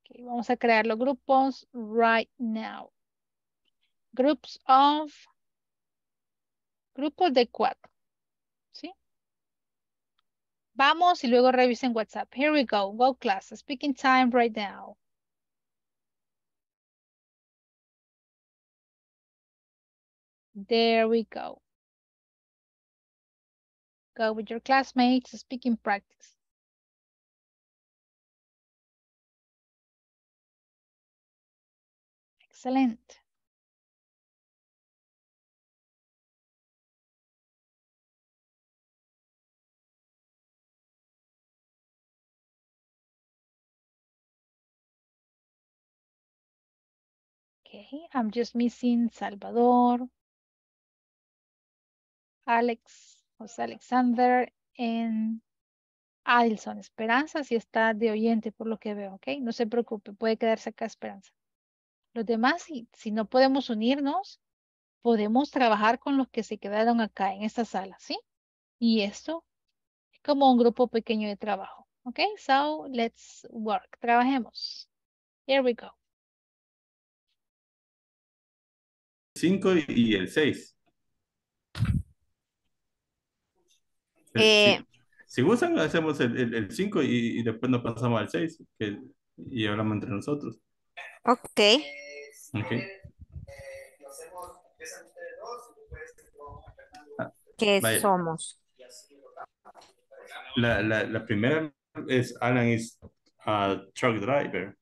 Okay, vamos a crear los grupos right now. Groups of Grupos de 4, ¿sí? Vamos y luego revisen WhatsApp. Here we go. Go class. Speaking time right now. There we go. Go with your classmates. Speaking practice. Excellent. Okay, I'm just missing Salvador, Alex, José Alexander, and Adilson. Esperanza, si está de oyente por lo que veo, ok. No se preocupe, puede quedarse acá Esperanza. Los demás, si no podemos unirnos, podemos trabajar con los que se quedaron acá en esta sala, ¿sí? Y esto es como un grupo pequeño de trabajo, ok. So, let's work. Trabajemos. Here we go. 5 y el 6. Si gustan, hacemos el 5 y después nos pasamos al 6 y hablamos entre nosotros. Ok. Okay. ¿Qué somos? La primera es Alan is a truck driver.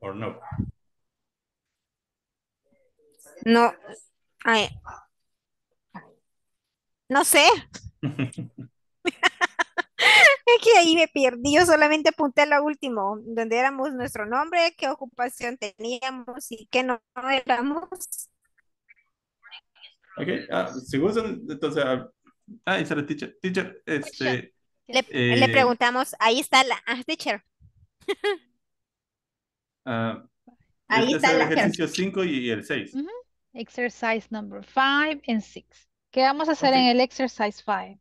Or no. No, ay, no sé. Es que ahí me perdí, yo solamente apunté lo último, donde éramos nuestro nombre, qué ocupación teníamos y qué no éramos. Ok, si gustan, entonces, es el teacher. Teacher, le preguntamos, ahí está la teacher. Ahí está el ejercicio 5 y el 6. Uh-huh. Exercise number 5 and 6. ¿Qué vamos a hacer en el exercise 5?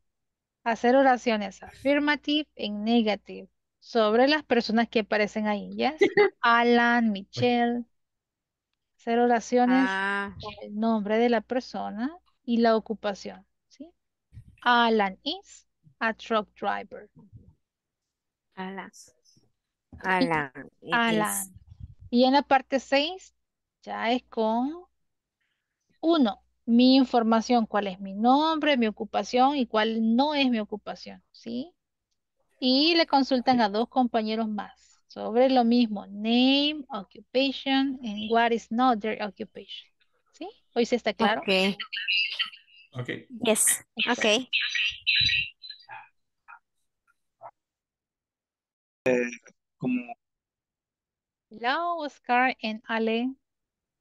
Hacer oraciones affirmative and negative sobre las personas que aparecen ahí, ¿ya? Yes? Alan, Michelle. Hacer oraciones con el nombre de la persona y la ocupación, ¿sí? Alan is a truck driver. Alan. Y en la parte 6 ya es con 1. Mi información, cuál es mi nombre, mi ocupación y cuál no es mi ocupación, ¿sí? Y le consultan a 2 compañeros más sobre lo mismo, name, occupation, and what is not their occupation, ¿sí? ¿Hoy se está claro? Ok. Yes, ok. Como... Hello, Oscar and Ale.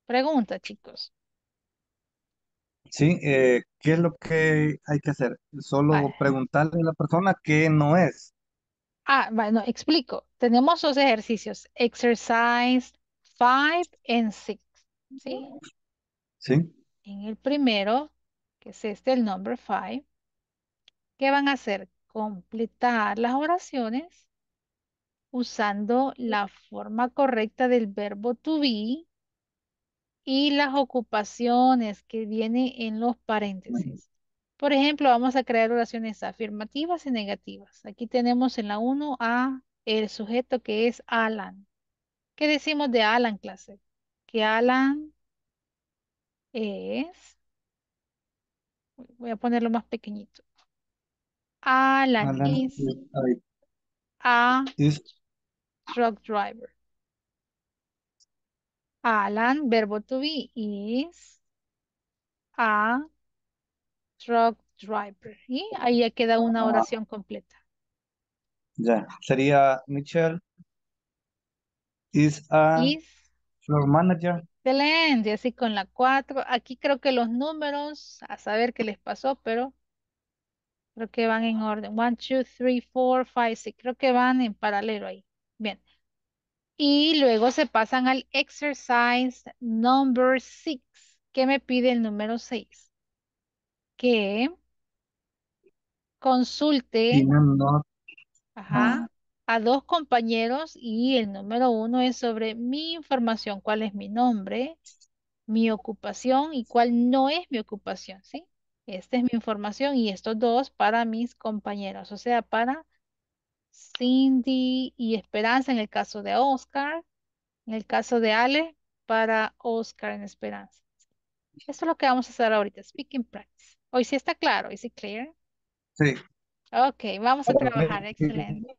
Pregunta, chicos. Sí, ¿qué es lo que hay que hacer? Solo preguntarle a la persona qué no es. Bueno, explico. Tenemos dos ejercicios. Exercise 5 and 6. ¿Sí? Sí. En el primero, que es el number 5, ¿qué van a hacer? Completar las oraciones usando la forma correcta del verbo to be y las ocupaciones que vienen en los paréntesis. Por ejemplo, vamos a crear oraciones afirmativas y negativas. Aquí tenemos en la 1 a el sujeto que es Alan. ¿Qué decimos de Alan, clase? Que Alan es... Voy a ponerlo más pequeñito. Alan es... a truck driver. Alan, verbo to be, is a truck driver. Y ahí ya queda una oración completa. Ya, sería Michelle is a truck manager. Excelente, así con la 4. Aquí creo que los números, a saber qué les pasó, pero creo que van en orden. 1, 2, 3, 4, 5, 6. Creo que van en paralelo ahí. Bien. Y luego se pasan al exercise number 6. ¿Qué me pide el número 6? Que consulte a 2 compañeros y el número 1 es sobre mi información. ¿Cuál es mi nombre? Mi ocupación y cuál no es mi ocupación, ¿sí? Esta es mi información y estos 2 para mis compañeros, o sea, para Cindy y Esperanza en el caso de Oscar, en el caso de Ale, para Oscar en Esperanza. Esto es lo que vamos a hacer ahorita, speaking practice. ¿Hoy sí está claro? ¿Is it clear? Sí. Ok, vamos a trabajar, excelente.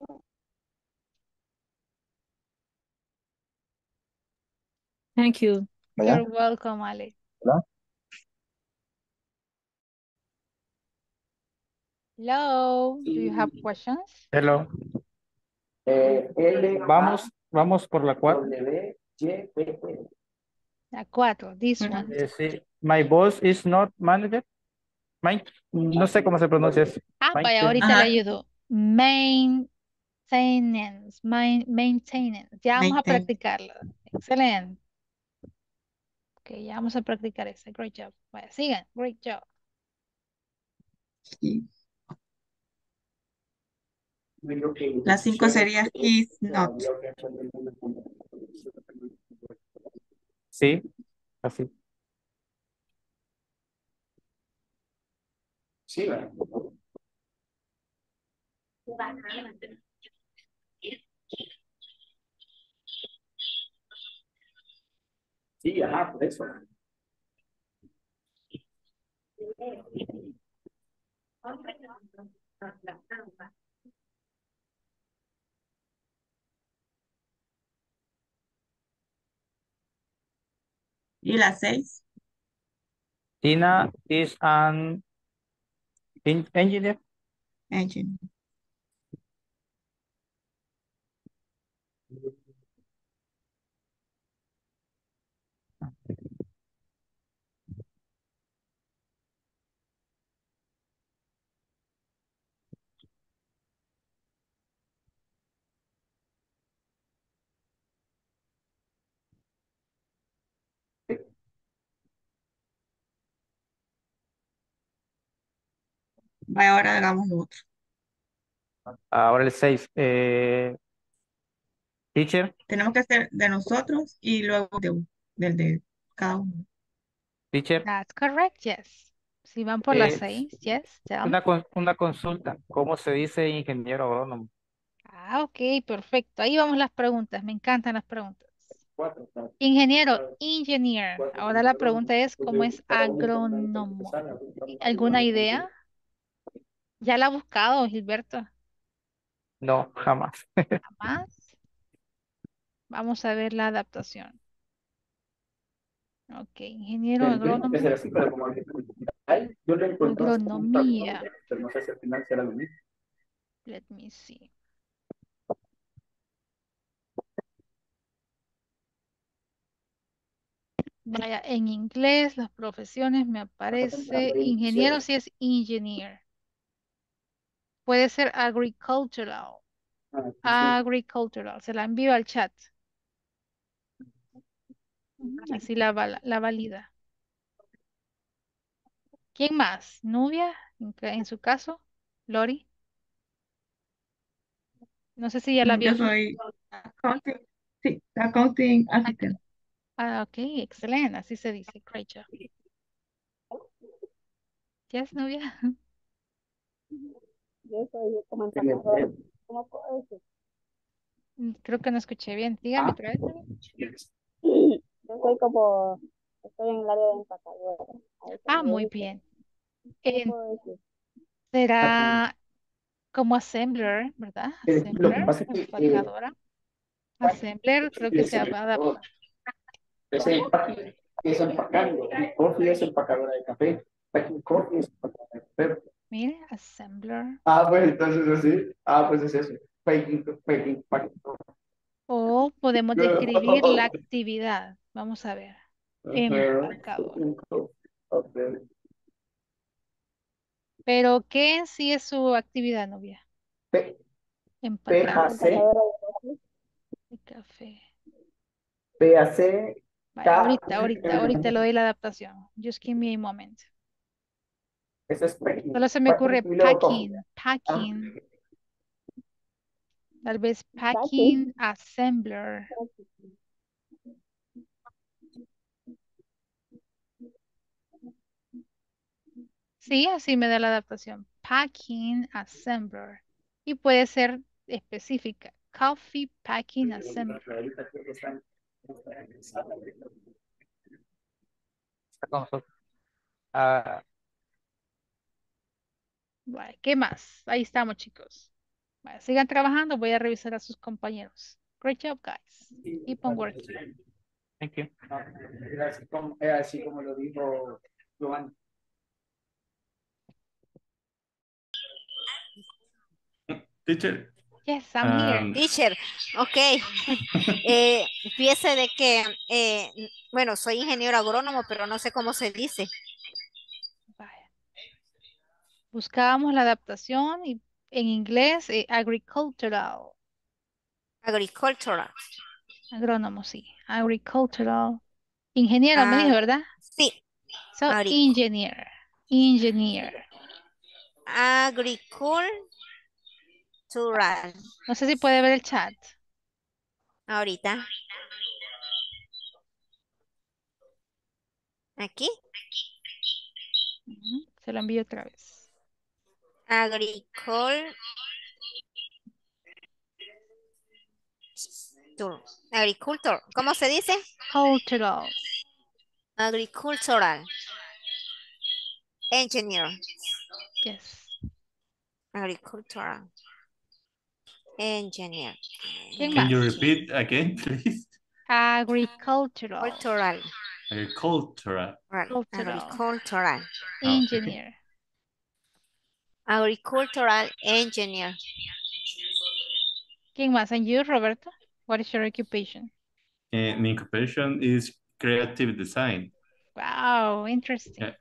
Thank you. You're welcome, Ale. Hola. Hello, do you have questions? Hello. Vamos por la 4. La 4, this one. My boss is not manager. No sé cómo se pronuncia eso. Vaya, ahorita le ayudo. Maintenance. Maintenance. Ya vamos a practicarlo. Excelente. Ok, ya vamos a practicar ese. Great job. Vaya, sigan. Great job. Sí. La 5 sería is not. Sí, así. Sí, ¿verdad? Sí, ajá, por eso. Y la 6. Tina is an engineer. Engineer. Ahora hagamos lo otro. Ahora el 6. Teacher. Tenemos que hacer de nosotros y luego de cada uno. Teacher. That's correct, yes. Si van por las 6, yes. Una consulta. ¿Cómo se dice ingeniero agrónomo? Ah, ok, perfecto. Ahí vamos las preguntas. Me encantan las preguntas. Ingeniero, engineer. Ahora la pregunta es, ¿cómo es agrónomo? ¿Alguna idea? ¿Ya la ha buscado, Gilberto? No, jamás. ¿Jamás? Vamos a ver la adaptación. Ok, ingeniero agrónomo. Agronomía. Let me see. Vaya, en inglés, las profesiones me aparece. Ingeniero sí es engineer. Puede ser agricultural. Agricultural. Se la envío al chat. Así la valida. ¿Quién más? ¿Nubia? En su caso. ¿Lori? No sé si ya la vio. Yo soy accounting. Sí, accounting assistant. Ah, ok, excelente. Así se dice. Great job. Yes, Nubia. Yo soy comandante. Creo que no escuché bien. Dígame otra vez. Yo soy como... Estoy en el área de empacadora. Ah, muy bien. Será como assembler, ¿verdad? Assembler, empacadora. Assembler, creo que se va a adaptar. Es empacando. Coffee es empacadora de café. Coffee es empacadora de café. Mire, assembler. Ah, pues entonces así. Ah, pues es eso. O podemos describir la actividad. Vamos a ver. Empacador. Pero, ¿qué en sí es su actividad, Novia? Empacador. De café. PAC. Ahorita lo doy la adaptación. Just give me a moment. Eso es packing. Solo se me ocurre packing, packing. Tal vez packing, assembler. Sí, así me da la adaptación. Packing, assembler. Y puede ser específica. Coffee, packing, assembler. ¿Qué más? Ahí estamos, chicos. Bueno, sigan trabajando. Voy a revisar a sus compañeros. Great job, guys. Keep on working. Thank you. Así como lo dijo Giovanni. Teacher. Yes, I'm here. Teacher, ok. Fíjese de que, bueno, soy ingeniero agrónomo, pero no sé cómo se dice. Buscábamos la adaptación y en inglés, agricultural. Agricultural. Agrónomo, sí. Agricultural. Ingeniero, me dijo, ¿verdad? Sí. So, engineer. Engineer. Agricultural. No sé si puede ver el chat. Ahorita. Aquí. Se lo envío otra vez. Agricultor. ¿Cómo se dice? Cultural. Agricultural. Engineer. Yes. Agricultural. Engineer. Can you repeat again, please? Agricultural. Cultural. Agricultural. Agricultural. Engineer. Agricultural engineer. ¿Quién más? And you, Roberto? What is your occupation? My occupation is creative design. Wow, interesting.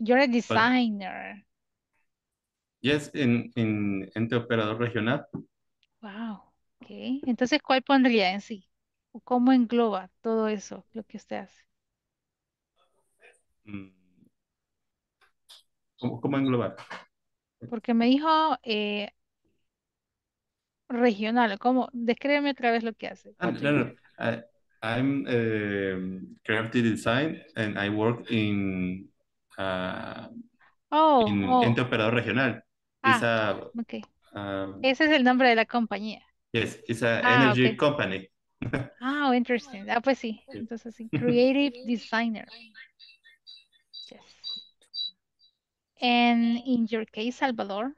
You're a designer. Yes, in ente operador regional. Wow, okay. Entonces, ¿cuál pondría en sí? ¿Cómo engloba todo eso, lo que usted hace? ¿Cómo englobar? Porque me dijo regional. ¿Cómo? Descríbeme otra vez lo que hace. I'm creative design and I work in ente operador regional. Okay. Ese es el nombre de la compañía. Yes, it's an energy company. Oh, interesting. Ah, pues sí. Entonces, sí. Creative designer. And in your case, Salvador,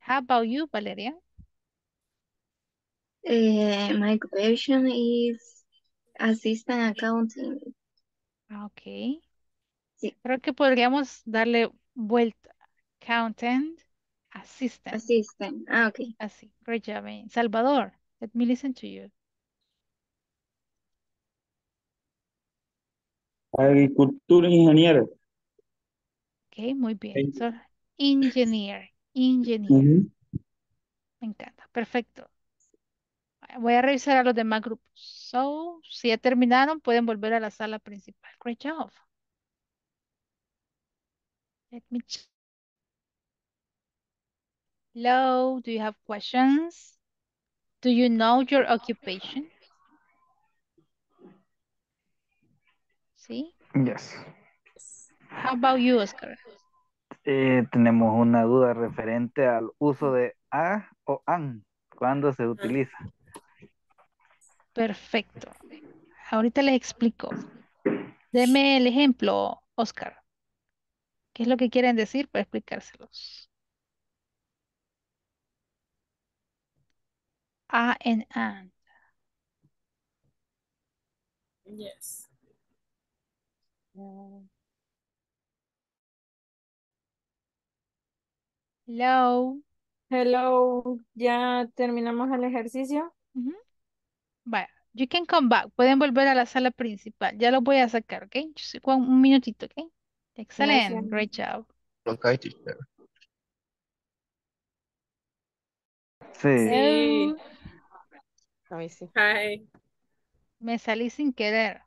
how about you, Valeria? My occupation is assistant accounting. Okay. Sí. Creo que podríamos darle vuelta. Accountant, assistant. Assistant, okay. Así, great job. Salvador, let me listen to you. Agricultura ingeniero. Ok, muy bien. So, engineer. Me encanta, perfecto. Voy a revisar a los demás grupos. So, si ya terminaron, pueden volver a la sala principal. Great job. Let me check. Hello, do you have questions? Do you know your occupation? Sí. Yes. How about you, Oscar? Tenemos una duda referente al uso de a o an, cuando se utiliza. Perfecto. Ahorita les explico. Deme el ejemplo, Oscar. ¿Qué es lo que quieren decir para explicárselos? A and an. Yes. Hello, ¿ya terminamos el ejercicio? Vaya, you can come back, pueden volver a la sala principal, ya los voy a sacar, ¿ok? Un minutito, ¿ok? Excelente, great job. Ok, teacher. Sí. Sí. Hi. Me salí sin querer.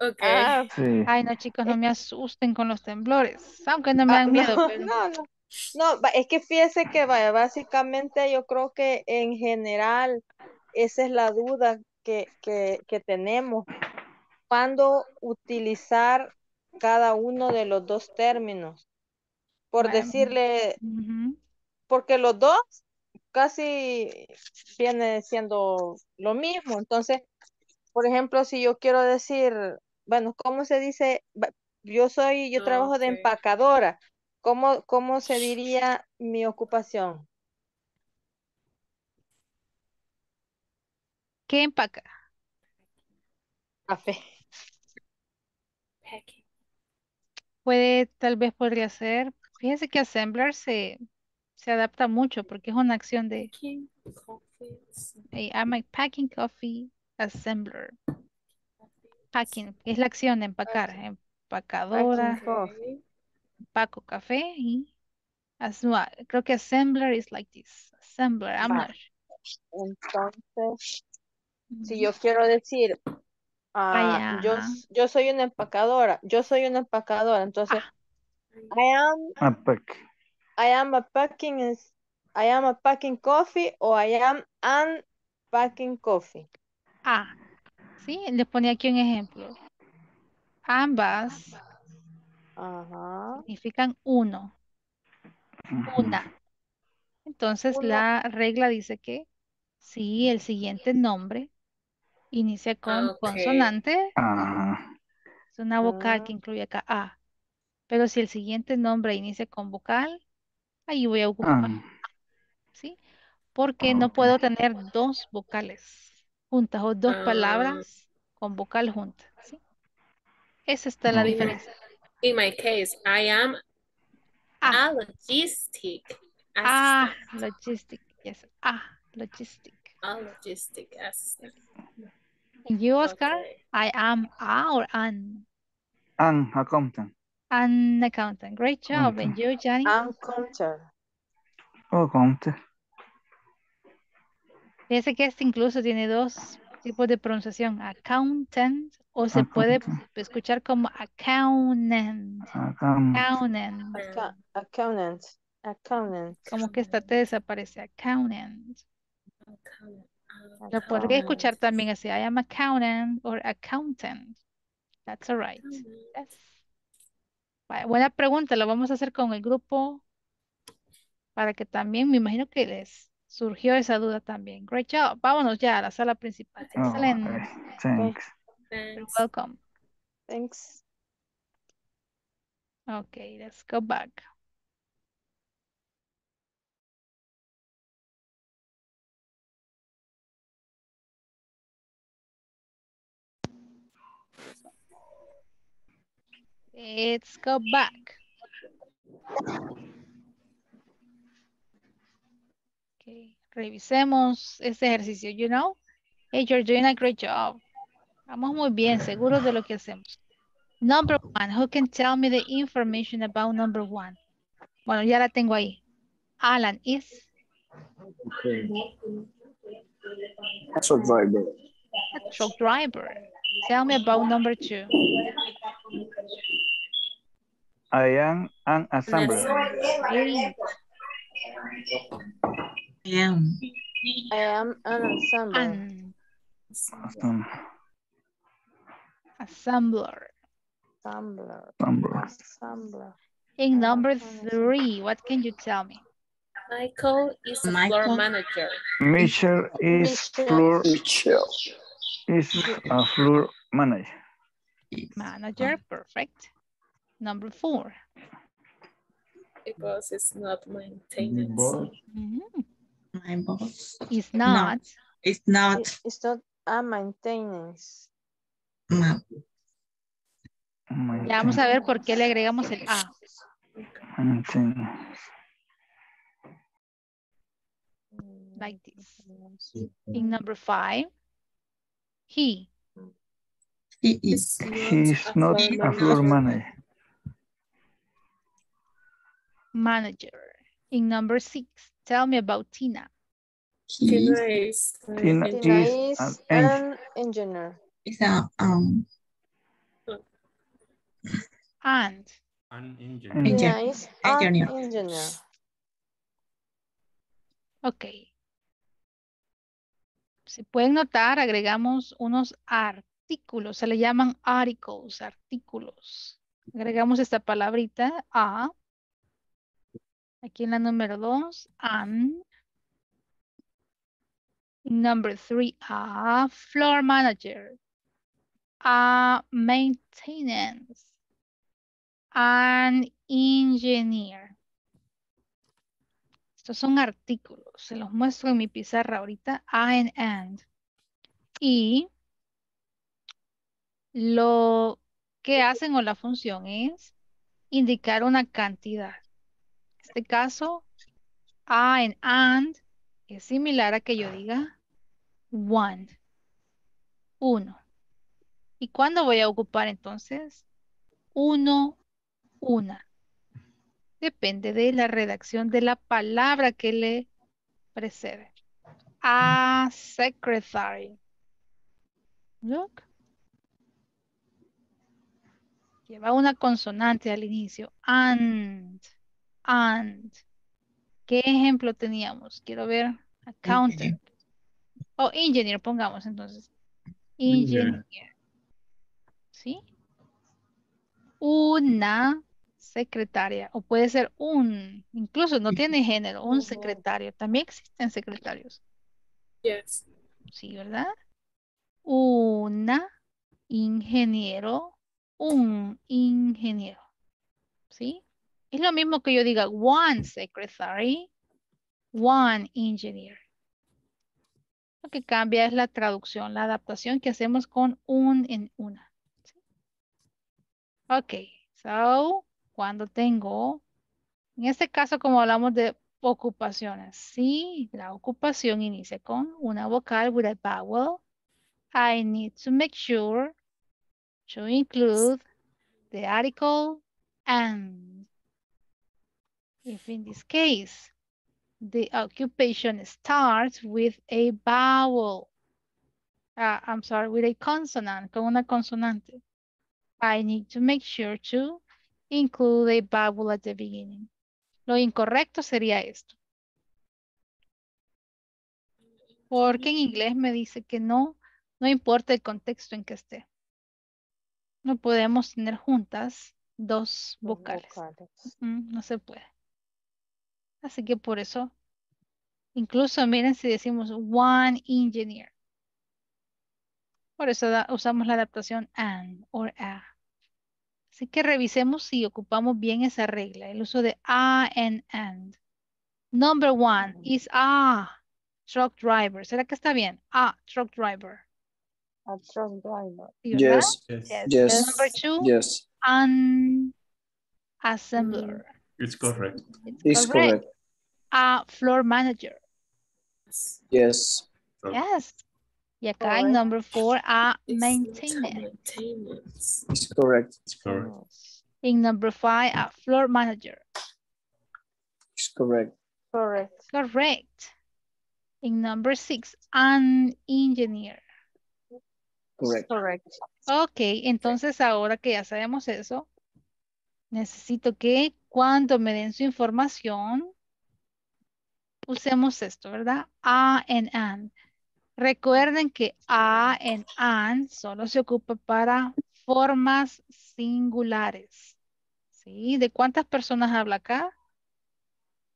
Okay. Sí. Ay, no, chicos, no me asusten con los temblores, aunque no me dan miedo. Pero... No, es que fíjese que básicamente yo creo que en general esa es la duda que tenemos. ¿Cuándo utilizar cada uno de los dos términos? Por decirle, porque los dos casi viene siendo lo mismo. Entonces, por ejemplo, si yo quiero decir, bueno, ¿cómo se dice? Yo trabajo de empacadora. ¿Cómo se diría mi ocupación? ¿Qué empaca? Café. Podría ser, fíjense que assembler se adapta mucho porque es una acción de... I'm packing coffee, assembler. Packing, es la acción de empacar, empacadora. Paco café y creo que assembler is like this. Assembler, entonces, si yo quiero decir, yo soy una empacadora, entonces, I am a packing coffee o I am an packing coffee. Sí, les ponía aquí un ejemplo. Ambas. Significan uno. Una. Entonces la regla dice que si el siguiente nombre inicia con consonante, Es una vocal que incluye acá A. Pero si el siguiente nombre inicia con vocal, ahí voy a ocupar. ¿Sí? Porque no puedo tener dos vocales juntas o dos palabras con vocal juntas. ¿Sí? Esa está la diferencia. In my case, I am a logistic assistant. Logistic, yes. Logistic. A logistic assistant. And you, Oscar, I am a or an? An accountant. An accountant. Great job. And you, Janice? An accountant. Fíjense que este incluso tiene dos tipos de pronunciación. Accountant o se puede escuchar como accountant. Accountant. Accountant. Accountant. Como que esta te desaparece. Accountant. Lo podría escuchar también así. I am accountant or accountant. That's all right. Yes. Vale, buena pregunta. Lo vamos a hacer con el grupo para que también me imagino que les surgió esa duda también. Great job. Vámonos ya a la sala principal. Excelente. Thanks. You're welcome. Thanks. Okay, let's go back. Let's go back. Okay, revisemos este ejercicio. You know, hey, you're doing a great job. Vamos muy bien, seguros de lo que hacemos. Number one, who can tell me the information about number one? Bueno, ya la tengo ahí. Alan is. Okay. A truck driver. A truck driver. Tell me about number two. I am an assembler. I am an assembler. Assembler. In number three, what can you tell me? Michael is a floor manager. Michelle is a floor manager. Manager, perfect. Number four. My boss is not maintenance. My boss is not. It's not a maintenance. Ya vamos a ver por qué le agregamos el A. Like this. In number five, he. He is not a floor manager. In number six, tell me about Tina. Tina is an engineer. An engineer. Ok. Si pueden notar, agregamos unos artículos. Se le llaman articles, artículos. Agregamos esta palabrita a. Aquí en la número 2, an. Number 3, a floor manager. A maintenance. An engineer. Estos son artículos. Se los muestro en mi pizarra ahorita. A and and. Y lo que hacen o la función es indicar una cantidad. En este caso, a and es similar a que yo diga one. Uno. ¿Y cuándo voy a ocupar entonces? Uno, una. Depende de la redacción de la palabra que le precede. A secretary. Look. Lleva una consonante al inicio. And. And. ¿Qué ejemplo teníamos? Quiero ver. Accountant. O engineer, pongamos entonces. Engineer. ¿Sí? Una secretaria. O puede ser un. Incluso no tiene género. Un secretario. También existen secretarios. Yes. Sí, ¿verdad? Una ingeniero un ingeniero, ¿sí? Es lo mismo que yo diga one secretary, one engineer. Lo que cambia es la traducción, la adaptación que hacemos con un en una. ¿Sí? Ok, so, cuando tengo, en este caso como hablamos de ocupaciones, si la ocupación inicia con una vocal with a vowel, I need to make sure to include the article and. If in this case, the occupation starts with a vowel, I'm sorry, with a consonant, con una consonante, I need to make sure to include a vowel at the beginning. Lo incorrecto sería esto. Porque en inglés me dice que no importa el contexto en que esté. No podemos tener juntas dos vocales. No se puede. Así que por eso, incluso miren si decimos one engineer. Por eso usamos la adaptación an or a. Así que revisemos si ocupamos bien esa regla, el uso de a and and. Number one is a truck driver. ¿Será que está bien? A truck driver. A truck driver. Yes, yes, yes. Yes. Number two, yes. An assembler. It's correct. It's correct. A floor manager. Yes. Yes. Y acá en number four, a maintenance. It's correct. It's correct. In number five, a floor manager. It's correct. Correct. Correct. In number six, an engineer. Correct. Correct. Ok, entonces ahora que ya sabemos eso, necesito que cuando me den su información, usemos esto, ¿verdad? A and an. Recuerden que a en an solo se ocupa para formas singulares. ¿Sí? ¿De cuántas personas habla acá?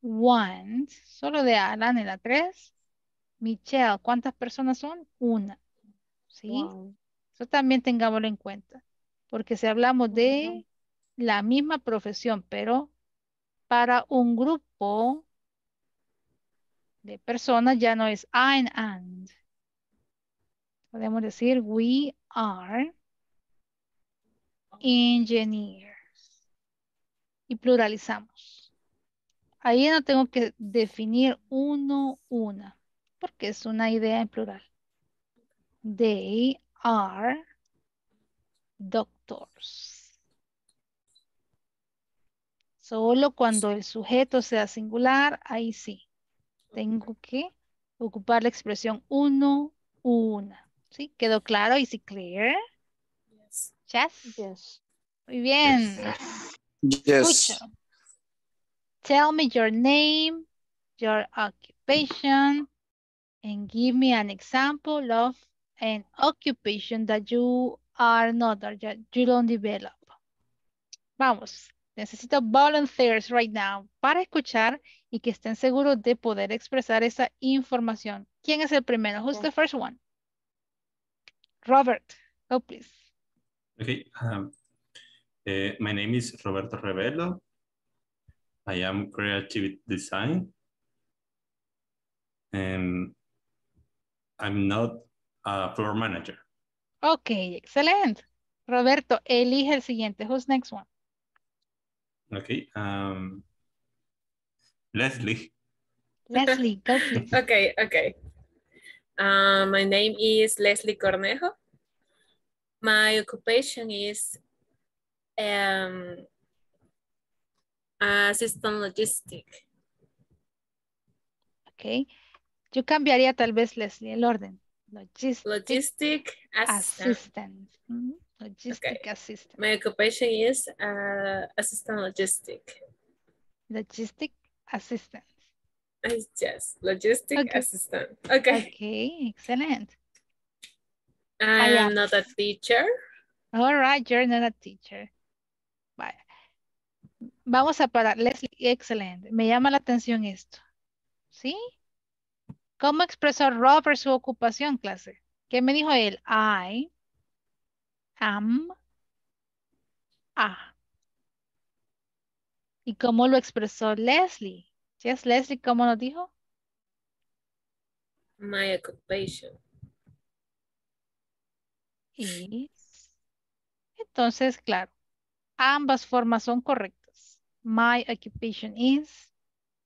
One. Solo de Alan en la 3. Michelle, ¿cuántas personas son? Una. ¿Sí? Wow. Eso también tengámoslo en cuenta. Porque si hablamos de la misma profesión, pero para un grupo de personas ya no es a en an. Podemos decir, we are engineers. Y pluralizamos. Ahí no tengo que definir uno, una, porque es una idea en plural. They are doctors. Solo cuando el sujeto sea singular, ahí sí. Tengo que ocupar la expresión uno, una. ¿Sí? ¿Quedó claro? ¿Is it clear? Yes. Yes? Yes. Muy bien. Yes. Escucho. Tell me your name, your occupation, and give me an example of an occupation that you are not, or that you don't develop. Vamos. Necesito volunteers right now para escuchar y que estén seguros de poder expresar esa información. ¿Quién es el primero? Who's the first one? Robert, go please. Okay, my name is Roberto Revelo. I am creative design. And I'm not a floor manager. Okay, excellent. Roberto, elige el siguiente. Who's next one? Okay, Leslie. Leslie, go please. Okay, okay. My name is Leslie Cornejo. My occupation is assistant logistic. Okay. Yo cambiaría tal vez, Leslie, el orden. Logistic assistant. Mm-hmm. Logistic okay. Assistant. My occupation is assistant logistic. Logistic assistant. Yes, logistic okay. Assistant. Okay. Okay, excellent. I am not a teacher. All right, you're not a teacher. Vale. Vamos a parar. Leslie, excelente. Me llama la atención esto. ¿Sí? ¿Cómo expresó Robert su ocupación, clase? ¿Qué me dijo él? I am Ah, ¿y cómo lo expresó Leslie? Yes, Leslie, ¿cómo nos dijo? My occupation. Is. Entonces, claro, ambas formas son correctas. My occupation is,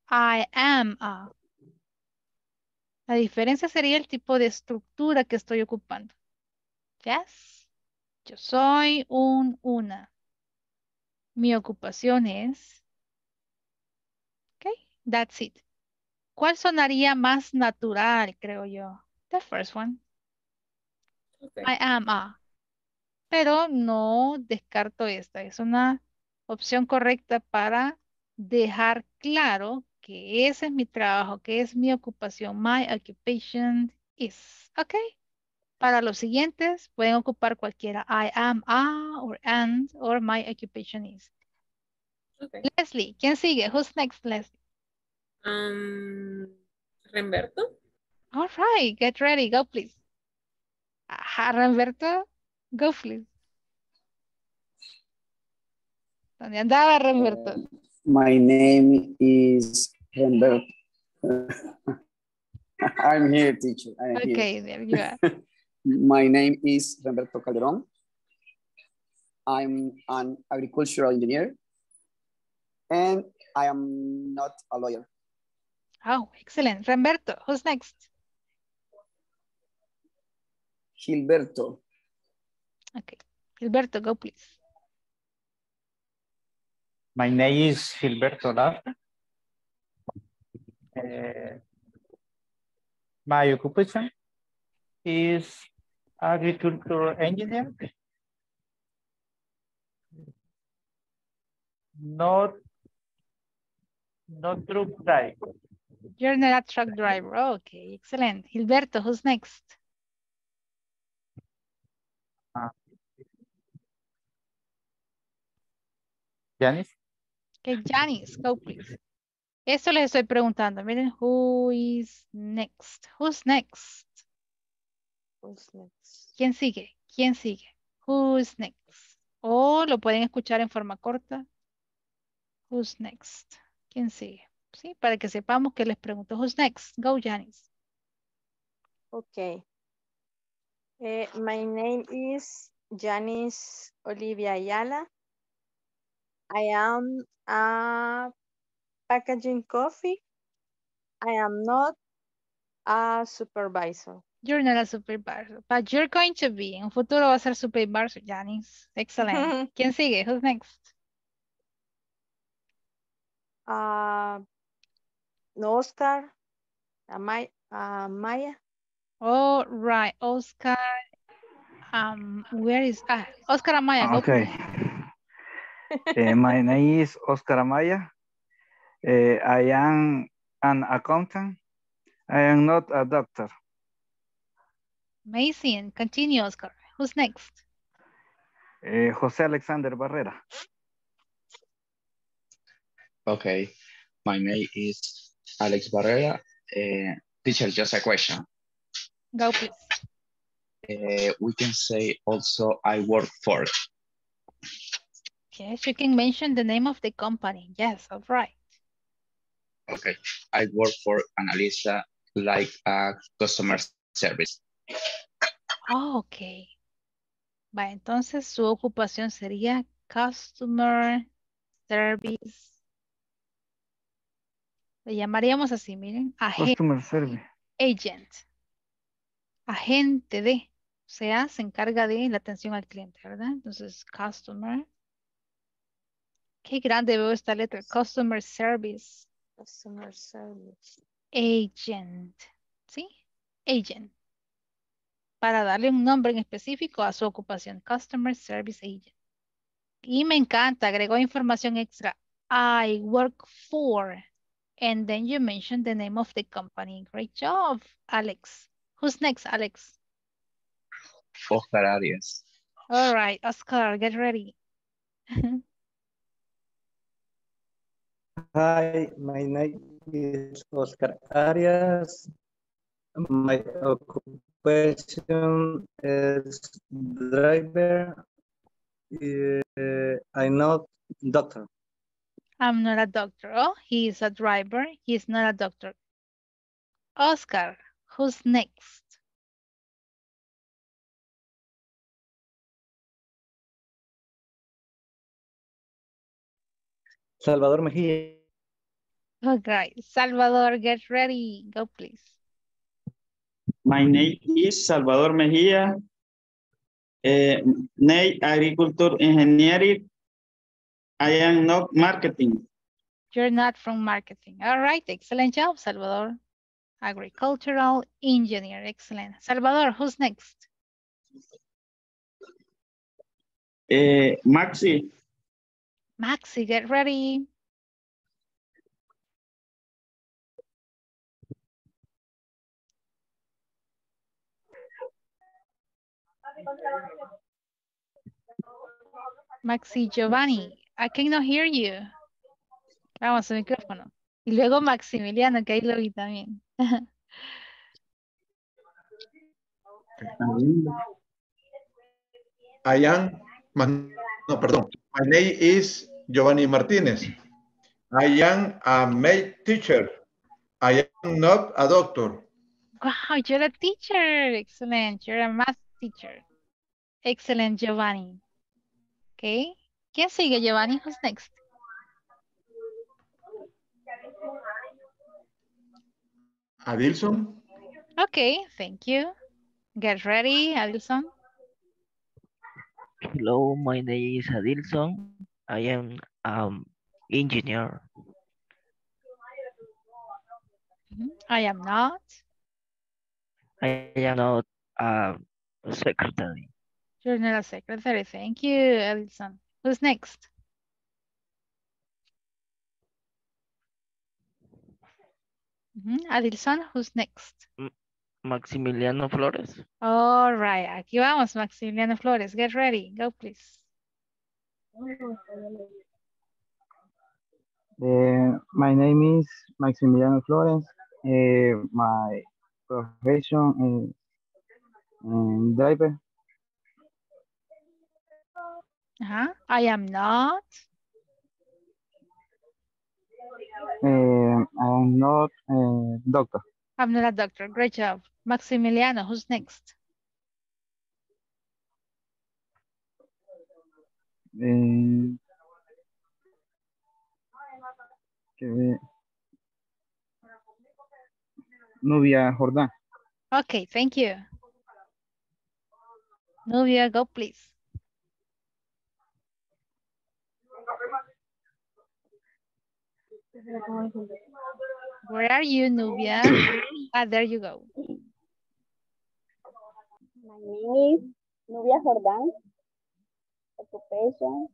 I am a. La diferencia sería el tipo de estructura que estoy ocupando. Yes. Yo soy una. Mi ocupación es. Ok, that's it. ¿Cuál sonaría más natural, creo yo? The first one. Okay. I am a. Pero no descarto esta. Es una opción correcta para dejar claro que ese es mi trabajo, que es mi ocupación. My occupation is. Ok. Para los siguientes pueden ocupar cualquiera. I am a or and or my occupation is. Okay. Leslie, ¿quién sigue? Who's next, Leslie? Remberto. All right, get ready, go please. Ajá, Remberto, go please. ¿Dónde andaba Remberto? My name is Remberto. I'm here, teacher. Okay, there you are. My name is Remberto Calderón. I'm an agricultural engineer. And I am not a lawyer. Oh, excellent. Remberto, who's next? Gilberto. Okay. Gilberto, go please. My name is Gilberto Lazo. My occupation is agricultural engineer. Not truck driver. You're not a truck driver. Okay, excellent. Gilberto, who's next? Janice. Okay, Janice, go please. Eso les estoy preguntando. Miren, who is next? Who's next? Who's next? ¿Quién sigue? ¿Quién sigue? Who's next? O lo pueden escuchar en forma corta. Who's next? ¿Quién sigue? Sí, para que sepamos que les pregunto. Who's next? Go, Janice. Okay. My name is Janice Olivia Ayala. I am packaging coffee. I am not a supervisor. You're not a supervisor, but you're going to be. En futuro va a ser supervisor, Janice. Excellent. ¿Quién sigue? Who's next? Óscar Amaya. All right, Óscar. Where is Óscar Amaya? Okay. My name is Óscar Amaya. I am an accountant. I am not a doctor. Amazing. Continue, Óscar. Who's next? José Alexander Barrera. Okay. My name is Alex Barrera. Teacher, just a question. Go, please. We can say also I work for. Yes, you can mention the name of the company. Yes, all right. Okay, I work for Analisa like a customer service. Oh, okay. Va, entonces su ocupación sería customer service. Le llamaríamos así, miren. Agente. Customer service. Agent. Agente de. O sea, se encarga de la atención al cliente, ¿verdad? Entonces, customer. Qué grande veo esta letra. Customer service. Customer service. Agent. ¿Sí? Agent. Para darle un nombre en específico a su ocupación. Customer service agent. Y me encanta. Agregó información extra. I work for. And then you mentioned the name of the company. Great job, Alex. Who's next, Alex? Oscar Arias. All right, Oscar, get ready. Hi, my name is Oscar Arias. My occupation is driver. I'm not a doctor. I'm not a doctor. Oh, he is a driver. He is not a doctor. Oscar, who's next? Salvador Mejía. Okay, Salvador, get ready. Go, please. My name is Salvador Mejía. Name agriculture engineering. I am not marketing. You're not from marketing. All right, excellent job, Salvador. Agricultural engineer, excellent. Salvador, who's next? Maxi. Maxi, get ready. Maxi Giovanni, I cannot hear you. Vamos al micrófono. Y luego Maximiliano, que ahí lo vi también. I am, no, perdón. My name is Giovanni Martinez. I am a math teacher. I am not a doctor. Wow, you're a teacher. Excellent. You're a math teacher. Excellent, Giovanni. Okay. ¿Quién sigue, Giovanni? Who's next? Adilson. Okay, thank you. Get ready, Adilson. Hello, my name is Adilson. I am engineer. I am not. I am not secretary. You're not a secretary. Thank you, Adilson. Who's next? Adilson, who's next? Maximiliano Flores. All right, aquí vamos, Maximiliano Flores. Get ready, go please. My name is Maximiliano Flores. My profession is driver. I am not. I'm not a doctor. I'm not a doctor. Great job. Maximiliano, who's next? Nubia Jordan. Okay, thank you. Nubia, go please. Where are you, Nubia? There you go. My name is Nubia Jordan. Occupation,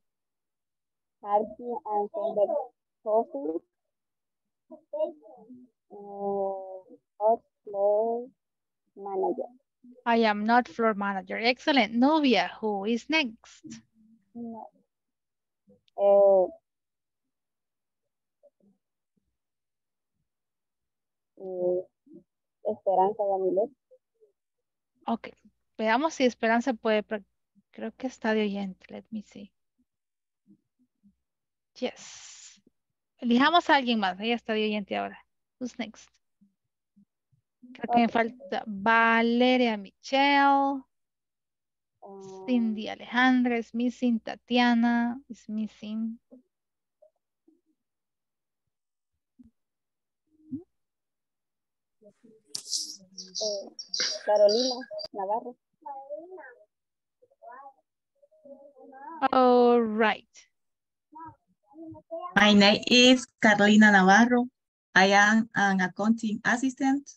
parking and convert coffee. Floor manager. I am not floor manager. Excellent. Nubia, who is next? No. Esperanza Yamilés. Ok, veamos si Esperanza puede, creo que está de oyente, let me see. Yes. Elijamos a alguien más, ella está de oyente ahora. Who's next? Creo que me falta Valeria Michelle, Cindy Alejandra, is missing, Tatiana, is missing. Carolina Navarro. All right. My name is Carolina Navarro. I am an accounting assistant.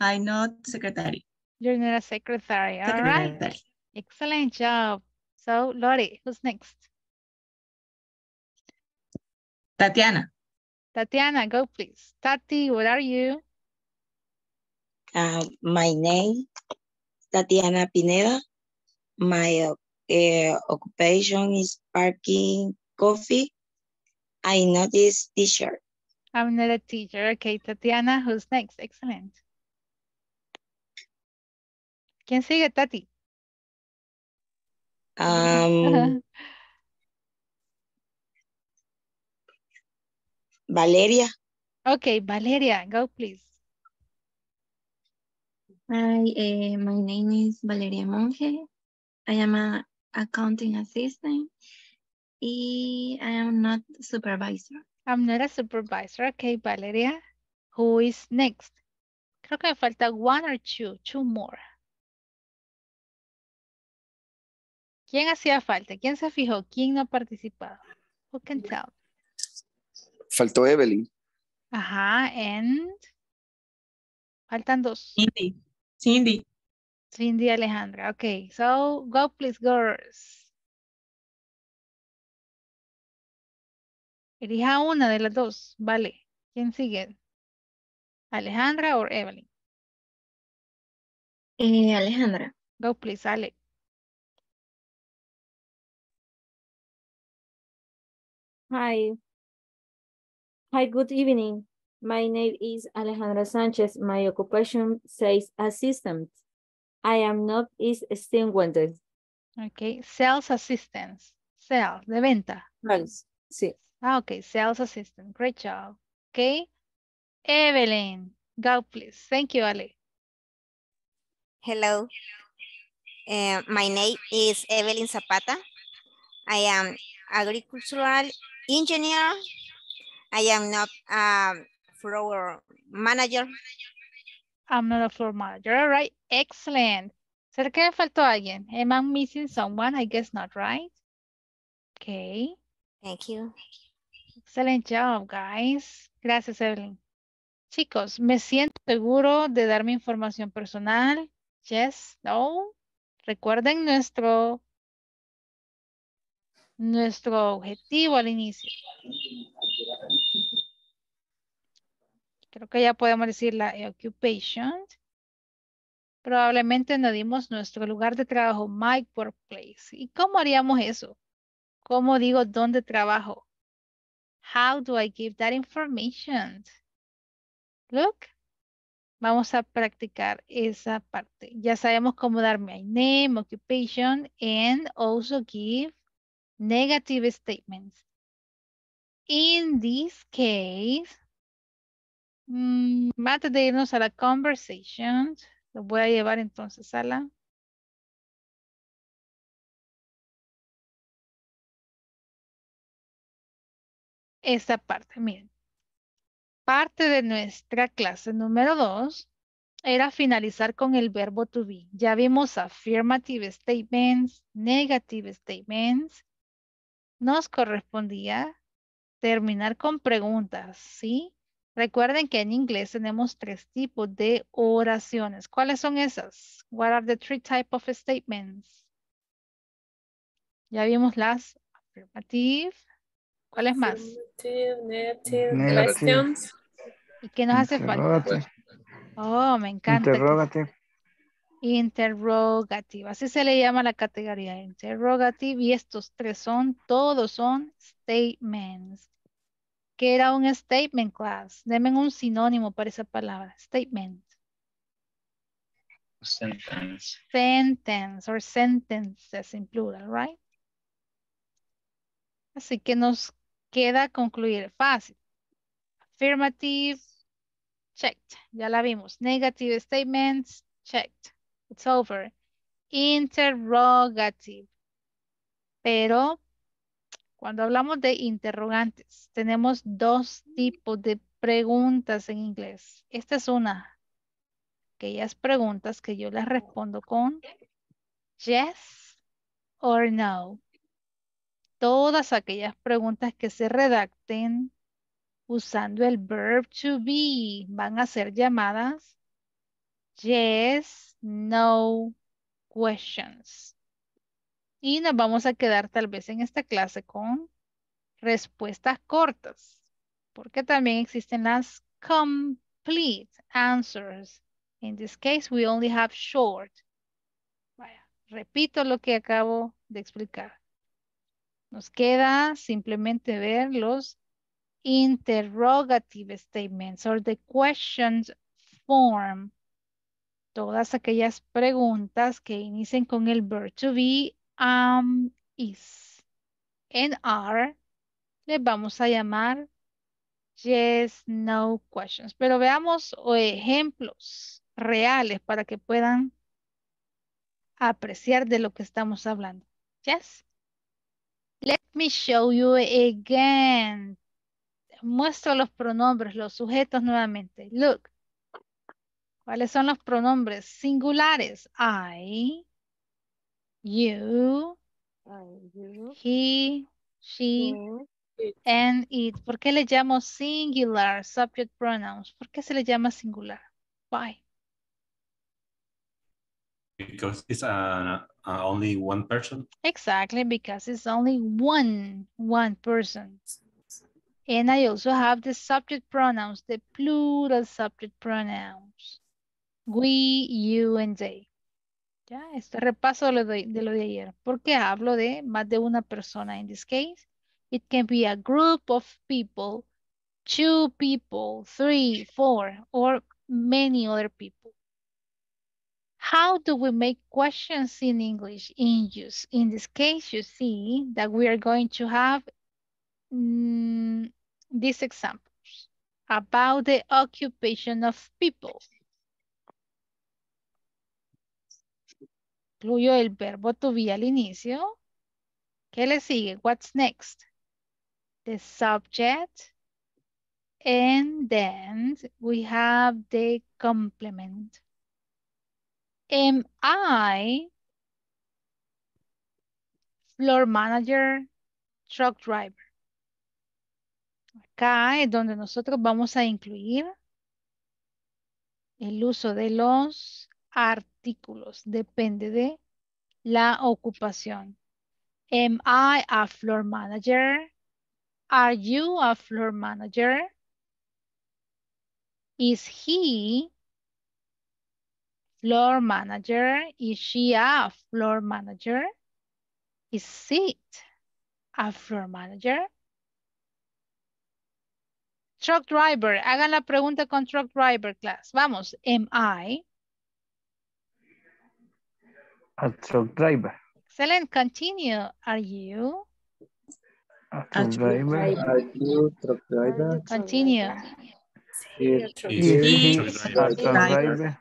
I'm not secretary. You're not a secretary. All right. Excellent job. So, Lori, who's next? Tatiana. Tatiana, go please. Tati, where are you? My name, Tatiana Pineda. My occupation is parking coffee. I'm not a teacher. I'm not a teacher. Okay, Tatiana, who's next? Excellent. ¿Quién sigue, Tati? Valeria. Okay, Valeria, go please. Hi, my name is Valeria Monje. I am an accounting assistant. I am not a supervisor. I'm not a supervisor. Okay, Valeria. Who is next? Creo que me falta one or two. Two more. ¿Quién hacía falta? ¿Quién se fijó? ¿Quién no participaba? Who can tell? Faltó Evelyn. Ajá, and faltan dos. Cindy. Cindy Alejandra. Okay, so go please, girls. Elija una de las dos. Vale. ¿Quién sigue? Alejandra o Evelyn? Alejandra. Go please, Ale. Hi, good evening. My name is Alejandra Sanchez. My occupation says assistant. I am not is extinguished. Okay, sales assistant. Sales, de venta. Sales, sí. Ah, okay, sales assistant. Great job. Okay. Evelyn, go please. Thank you, Ale. Hello. My name is Evelyn Zapata. I am agricultural engineer. I am not a floor manager. I'm not a floor manager. All right, excellent. ¿Será que me faltó alguien? Am I missing someone? I guess not, right? Okay. Thank you. Excellent job, guys. Gracias, Evelyn. Chicos, me siento seguro de dar mi información personal. Yes, no. Recuerden nuestro objetivo al inicio. Creo que ya podemos decir la occupation. Probablemente nos dimos nuestro lugar de trabajo, my workplace. ¿Y cómo haríamos eso? ¿Cómo digo dónde trabajo? How do I give that information? Look. Vamos a practicar esa parte. Ya sabemos cómo dar my name, occupation, and also give negative statements. In this case, antes de irnos a la conversation, lo voy a llevar entonces a la... Esta parte, miren. Parte de nuestra clase número 2 era finalizar con el verbo to be. Ya vimos affirmative statements, negative statements. Nos correspondía terminar con preguntas, ¿sí? Recuerden que en inglés tenemos 3 tipos de oraciones. ¿Cuáles son esas? What are the 3 types of statements? Ya vimos las affirmative. ¿Cuáles más? Negative. Questions. ¿Y qué nos hace falta? Oh, me encanta. Interrogative. Interrogative. Así se le llama la categoría interrogative. Y estos 3 todos son statements. ¿Qué era un statement, class? Denme un sinónimo para esa palabra. Statement. Sentence. Sentence or sentences en plural, right? Así que nos queda concluir fácil. Affirmative, checked. Ya la vimos. Negative statements, checked. It's over. Interrogative. Pero cuando hablamos de interrogantes, tenemos 2 tipos de preguntas en inglés. Esta es una. Aquellas preguntas que yo las respondo con yes or no. Todas aquellas preguntas que se redacten usando el verb to be van a ser llamadas yes, no questions. Y nos vamos a quedar tal vez en esta clase con respuestas cortas, porque también existen las complete answers. In this case, we only have short. Vaya, repito lo que acabo de explicar. Nos queda simplemente ver los interrogative statements or the questions form. Todas aquellas preguntas que inicien con el verb to be, am, is, and are, les vamos a llamar yes, no questions. Pero veamos ejemplos reales para que puedan apreciar de lo que estamos hablando. Yes. Let me show you again. Muestro los pronombres, los sujetos nuevamente. Look. ¿Cuáles son los pronombres singulares? I, you, he, she, and it. ¿Por qué le llamo singular subject pronouns? ¿Por qué se le llama singular? Why? Because it's only one person. Exactly, because it's only one person. And I also have the subject pronouns, the plural subject pronouns. We, you, and they. Ya, este repaso de lo de ayer. Porque hablo de más de una persona. In this case, it can be a group of people, two people, three, four, or many other people. How do we make questions in English in use? In this case, you see that we are going to have these examples about the occupation of people. Incluyo el verbo to be al inicio. ¿Qué le sigue? What's next? The subject. And then we have the complement. Am I floor manager, truck driver? Acá es donde nosotros vamos a incluir el uso de los artículos. Depende de la ocupación. Am I a floor manager? Are you a floor manager? Is he floor manager? Is she a floor manager? Is it a floor manager? Truck driver. Hagan la pregunta con truck driver, class. Vamos. Am I a truck driver? Excellent. Continue. Are you a driver? Are you truck driver? Continue. Is he a truck driver?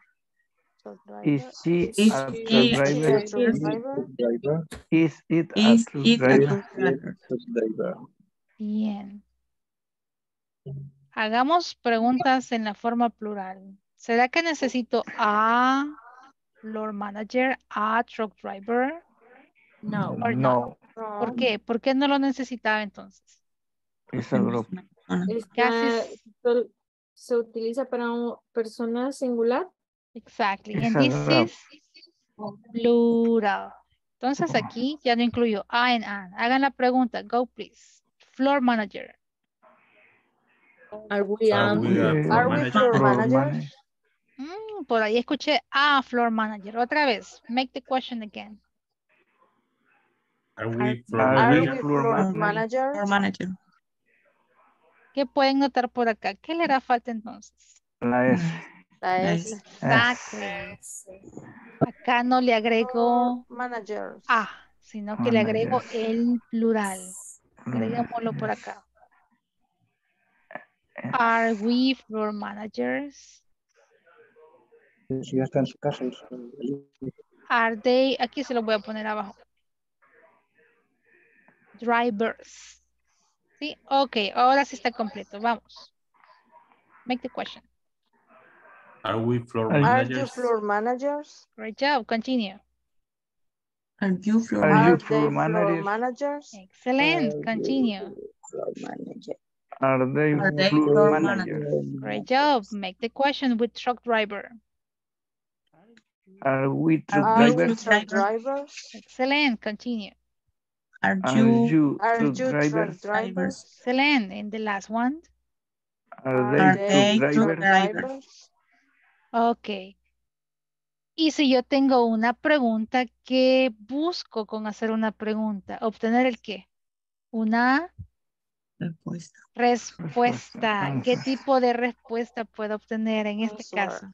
Is she a truck driver? Is it a truck driver? Bien. Hagamos preguntas en la forma plural. ¿Será que necesito a floor manager, a truck driver? No. No. ¿Por qué? ¿Por qué no lo necesitaba entonces? Es el grupo. ¿Se utiliza para persona singular? Exactly, and this is plural. Entonces aquí ya no incluyo I and Ann. Hagan la pregunta, go please. Floor manager. Are we floor manager? Por ahí escuché a floor manager. Otra vez, make the question again. Are we floor manager? Floor manager. ¿Qué pueden notar por acá? ¿Qué le hará falta entonces? La S. Exacto. Acá no le agrego managers, sino que le agrego el plural. Agreguémoslo por acá. Are we floor managers? Si ya está en su casa. Are they, aquí se lo voy a poner abajo. Drivers. Sí, ok, ahora sí está completo. Vamos. Make the question. Are you floor managers? Great job. Continue. Are you floor managers? Excellent. Continue. Are they floor managers? Great job. Make the question with truck driver. Are we truck drivers? Excellent. Continue. Are you truck drivers? Excellent. And the last one. Are they truck drivers? Ok. Y si yo tengo una pregunta, ¿qué busco con hacer una pregunta? ¿Obtener el qué? Una respuesta. ¿Qué tipo de respuesta puedo obtener en este caso?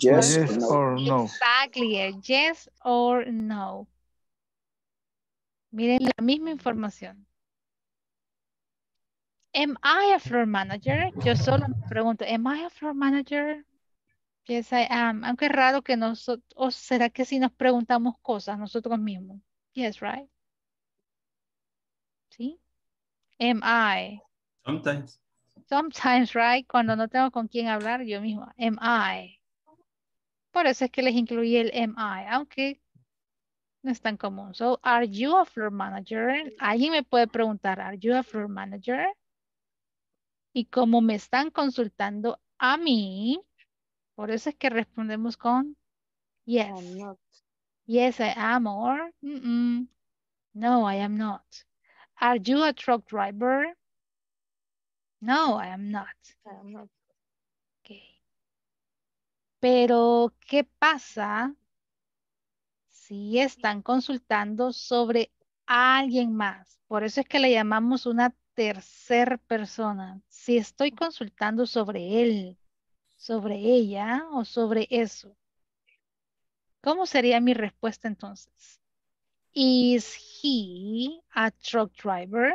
Yes or no. Exactly. Yes or no. Miren la misma información. Am I a floor manager? Yo solo me pregunto, am I a floor manager? Yes, I am. Aunque es raro que nosotros, o será que si nos preguntamos cosas nosotros mismos. Yes, right? ¿Sí? Am I? Sometimes. Sometimes, right? Cuando no tengo con quién hablar, yo misma. Am I? Por eso es que les incluí el am I, aunque no es tan común. So, are you a floor manager? Alguien me puede preguntar, are you a floor manager? Y como me están consultando a mí, por eso es que respondemos con yes. I'm not. Yes, I am, or no, I am not. Are you a truck driver? No, I am not. I am not. Okay. Pero, ¿qué pasa si están consultando sobre alguien más? Por eso es que le llamamos una tercera persona. Si estoy consultando sobre él, sobre ella o sobre eso, ¿cómo sería mi respuesta entonces? Is he a truck driver?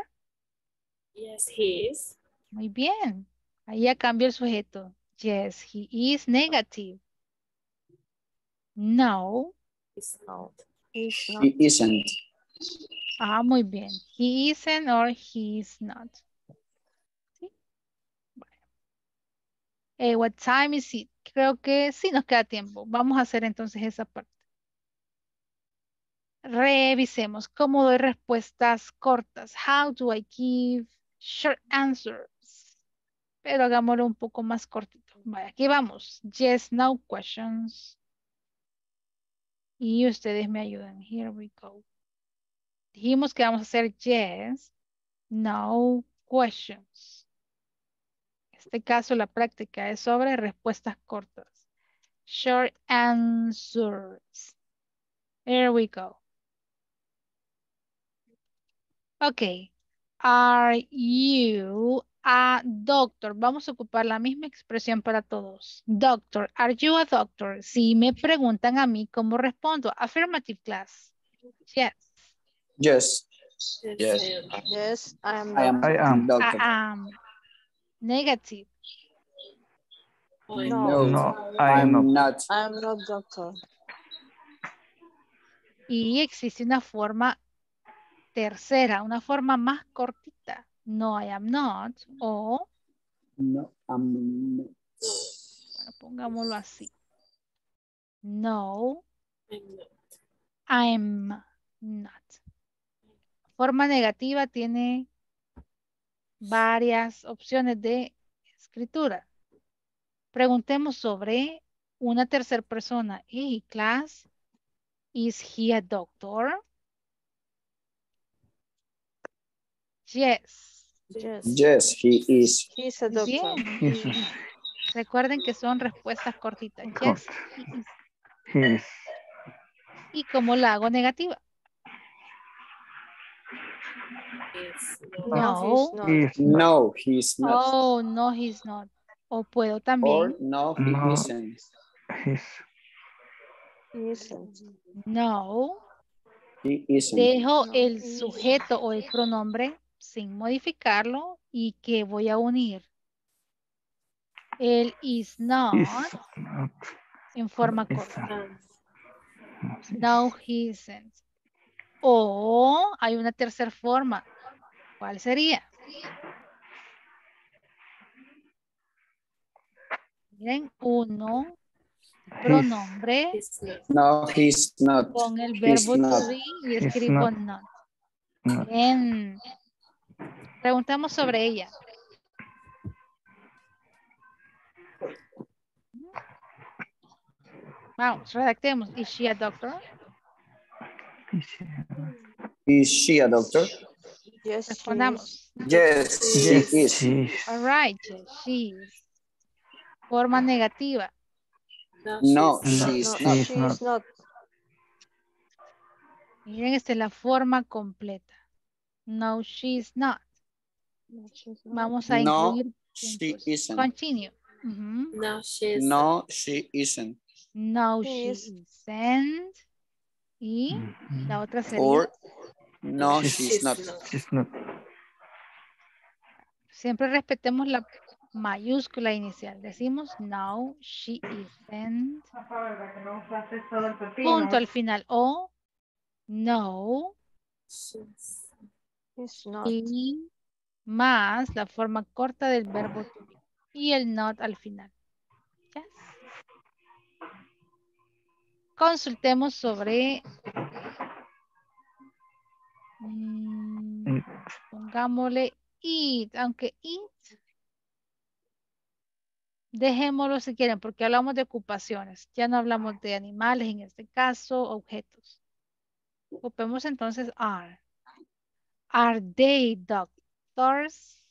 Yes, he is. Muy bien. Ahí ya cambió el sujeto. Yes, he is negative. No. He's not. He's not. He isn't. Ah, muy bien. He isn't or he is not. ¿Sí? Bueno. What time is it? Creo que sí nos queda tiempo. Vamos a hacer entonces esa parte. Revisemos. ¿Cómo doy respuestas cortas? How do I give short answers? Pero hagámoslo un poco más cortito. Vale, aquí vamos. Yes, no questions. Y ustedes me ayudan. Here we go. Dijimos que vamos a hacer yes, no questions. En este caso la práctica es sobre respuestas cortas. Short answers. Here we go. Ok. Are you a doctor? Vamos a ocupar la misma expresión para todos. Doctor, are you a doctor? Si me preguntan a mí, ¿cómo respondo? Affirmative class. Yes. Yes. Yes. Yes, I am doctor. I am. Negative. No, I am not doctor. Y existe una forma tercera, una forma más cortita. No, I am not, o... No, I'm not. Bueno, pongámoslo así. No, I'm not. Forma negativa tiene varias opciones de escritura. Preguntemos sobre una tercera persona. Hey, class, is he a doctor? Yes. Yes, he is. He's a doctor. Yes. Recuerden que son respuestas cortitas. Yes, he is. ¿Y cómo la hago negativa? No, he's not. Oh, no, he's not. O puedo también. Or no, he isn't. No. He isn't. Dejo el sujeto o el pronombre sin modificarlo y que voy a unir el is not en forma corta. No, he isn't. O hay una tercera forma. ¿Cuál sería? Miren, uno pronombre. No, he's not. Con el verbo to be y escribo not. Bien. Preguntamos sobre ella. Vamos, redactemos. Is she a doctor? Is she a doctor? Yes, respondamos. Yes, she is. All right, yes, she is. Forma negativa. No, she is not. Miren, esta es la forma completa. No, she is not. Vamos a incluir. No, she isn't. Continue. No, she isn't. No, she isn't. No, she isn't. Y la otra sería. Or, no, she's not. Siempre respetemos la mayúscula inicial. Decimos, no, she isn't. Punto al final. O, no. She's not. Y más la forma corta del verbo to be. Y el not al final. Yes. Consultemos sobre... pongámosle it, aunque it dejémoslo si quieren, porque hablamos de ocupaciones, ya no hablamos de animales en este caso, objetos. Ocupemos entonces are. Are they doctors?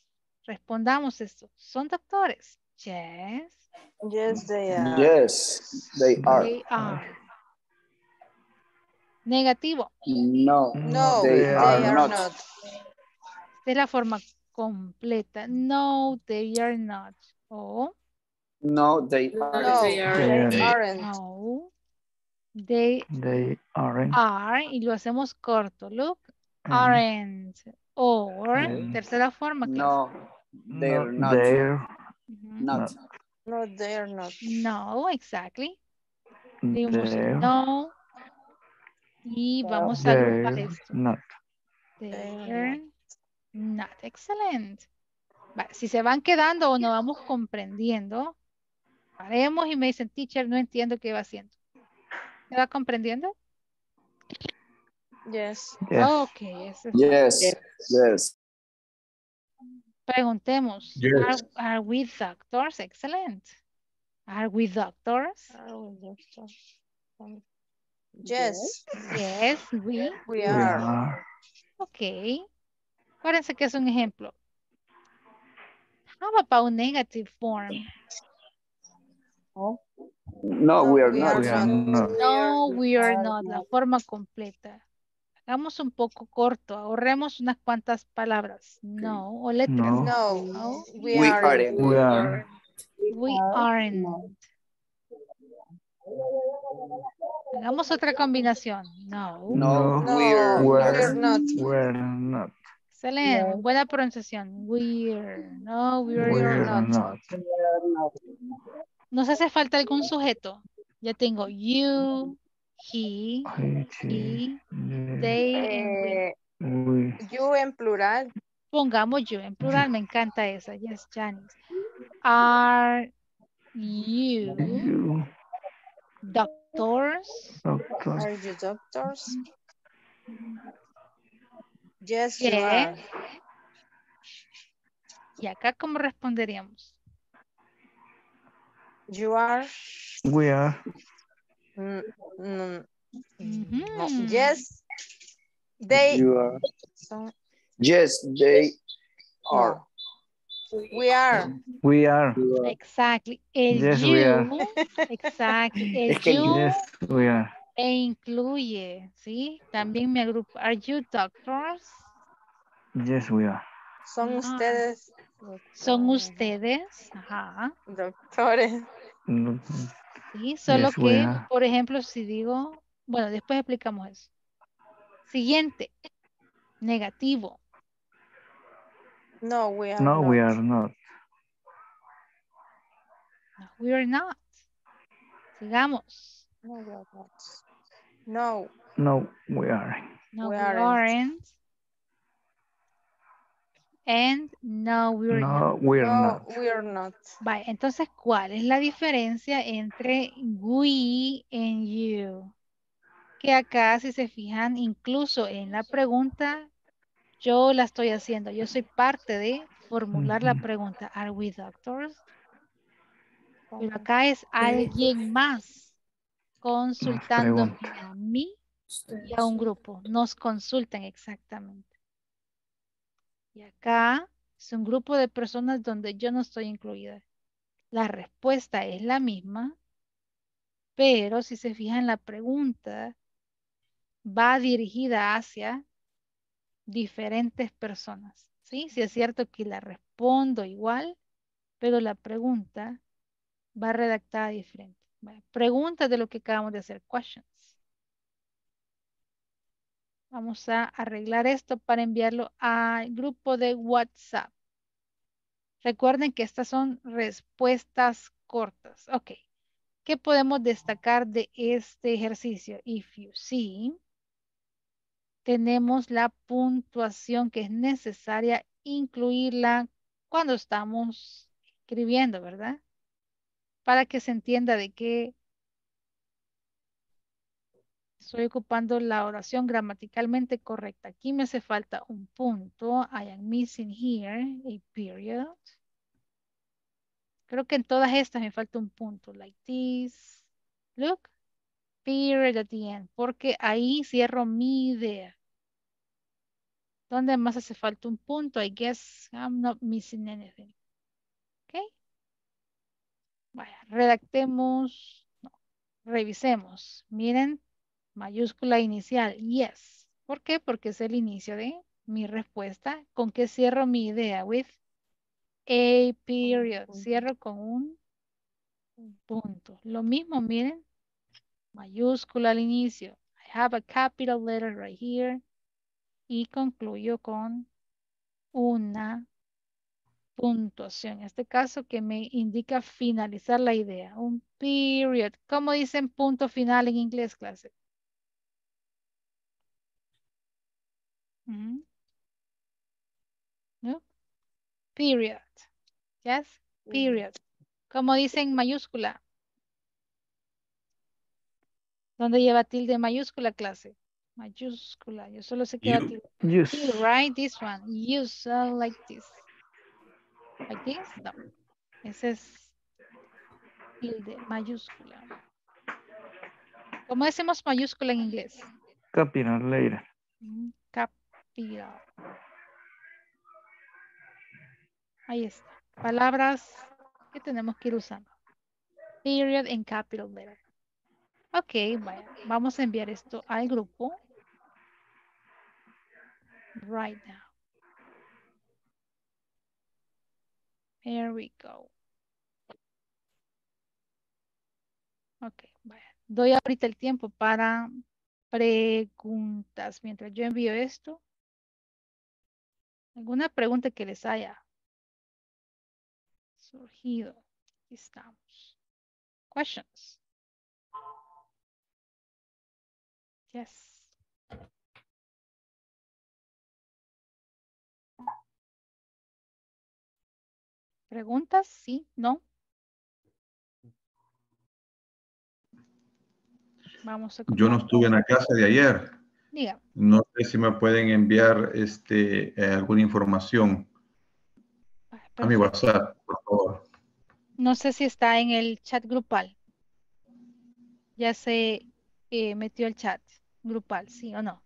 Respondamos esto. ¿Son doctores? Yes. Yes, they are. Yes, they are. They are. Negativo. No, no, they are not. Esta es la forma completa. No, they are not. O. No, they aren't. No, they aren't. No, they aren't. Are, y lo hacemos corto. Look, aren't. Or, tercera forma. No, they're not. No, they're not. No, exactly. Digamos, no. Y vamos a agrupar esto. Not. They're not. Excellent. Si se van quedando o no vamos comprendiendo, haremos y me dicen, teacher, no entiendo qué va haciendo. ¿Me va comprendiendo? Yes. Ok. Yes. Preguntemos. Yes. Are we doctors? Excellent. Are we doctors? Are we doctors? Yes. Yes, we are. Ok. Acuérdense que es un ejemplo. How about negative form? Oh. No, we are not. No, we are not. La forma completa. Hagamos un poco corto. Ahorremos unas cuantas palabras. No, o letras. No. We aren't. Hagamos otra combinación. No, we're not. Excelente, buena pronunciación. We're not. Nos hace falta algún sujeto. Ya tengo you, he, he, they. You en plural. Pongamos you en plural, me encanta esa. Yes, Janice. Are you doctors? Are you doctors? Yes, you are. Y acá, ¿cómo responderíamos? You are. We are. No. Yes, they are. Yes, they are. We are. Exactly. Yes, we are. E incluye, ¿sí? También me agrupo. Are you doctors? Yes, we are. Son ustedes. Ajá. Doctores. Sí, solo yes, que, por ejemplo, si digo, bueno, después explicamos eso. Siguiente. Negativo. No, we are not. No, we are not. Sigamos. No, we aren't. And no, we are not. Vale, entonces, ¿cuál es la diferencia entre we and you? Que acá, si se fijan, incluso en la pregunta, yo la estoy haciendo. Yo soy parte de formular la pregunta. ¿Are we doctors? Pero acá es alguien más. Consultando a mí y a un grupo. Nos consultan exactamente. Y acá es un grupo de personas donde yo no estoy incluida. La respuesta es la misma, pero si se fijan la pregunta va dirigida hacia diferentes personas. ¿Sí? Sí es cierto que la respondo igual, pero la pregunta va redactada diferente. Preguntas de lo que acabamos de hacer, questions. Vamos a arreglar esto para enviarlo al grupo de WhatsApp. Recuerden que estas son respuestas cortas. Ok. ¿Qué podemos destacar de este ejercicio? If you see, tenemos la puntuación que es necesaria incluirla cuando estamos escribiendo, ¿verdad? Para que se entienda de qué estoy ocupando la oración gramaticalmente correcta. Aquí me hace falta un punto. I am missing here a period. Creo que en todas estas me falta un punto. Like this. Look. Period at the end. Porque ahí cierro mi idea. ¿Dónde más hace falta un punto? I guess I'm not missing anything. Ok. Vaya, redactemos. No. Revisemos. Miren. Mayúscula inicial. Yes. ¿Por qué? Porque es el inicio de mi respuesta. ¿Con qué cierro mi idea? With a period. Cierro con un punto. Lo mismo, miren. Mayúscula al inicio. I have a capital letter right here. Y concluyo con una puntuación. En este caso que me indica finalizar la idea. Un period. ¿Cómo dicen punto final en inglés, clase? No. Period. Yes. Period. ¿Cómo dicen mayúscula? ¿Dónde lleva tilde mayúscula, clase? Mayúscula. Yo solo sé que lleva tilde. Use. Till, right? This one. Use like this. Like this? No. Ese es tilde mayúscula. ¿Cómo decimos mayúscula en inglés? Capital letter. Capital. Ahí está. Palabras que tenemos que ir usando. Period en capital letter. Ok, bueno, vamos a enviar esto al grupo. Right now. Here we go. Ok, bueno. Doy ahorita el tiempo para preguntas. Mientras yo envío esto. ¿Alguna pregunta que les haya surgido? Aquí estamos. Questions. Yes. ¿Preguntas? Sí, no. Vamos a yo no estuve en la clase de ayer. Diga. No sé si me pueden enviar alguna información a mi WhatsApp, por favor. No sé si está en el chat grupal. Ya se metió el chat grupal, ¿sí o no?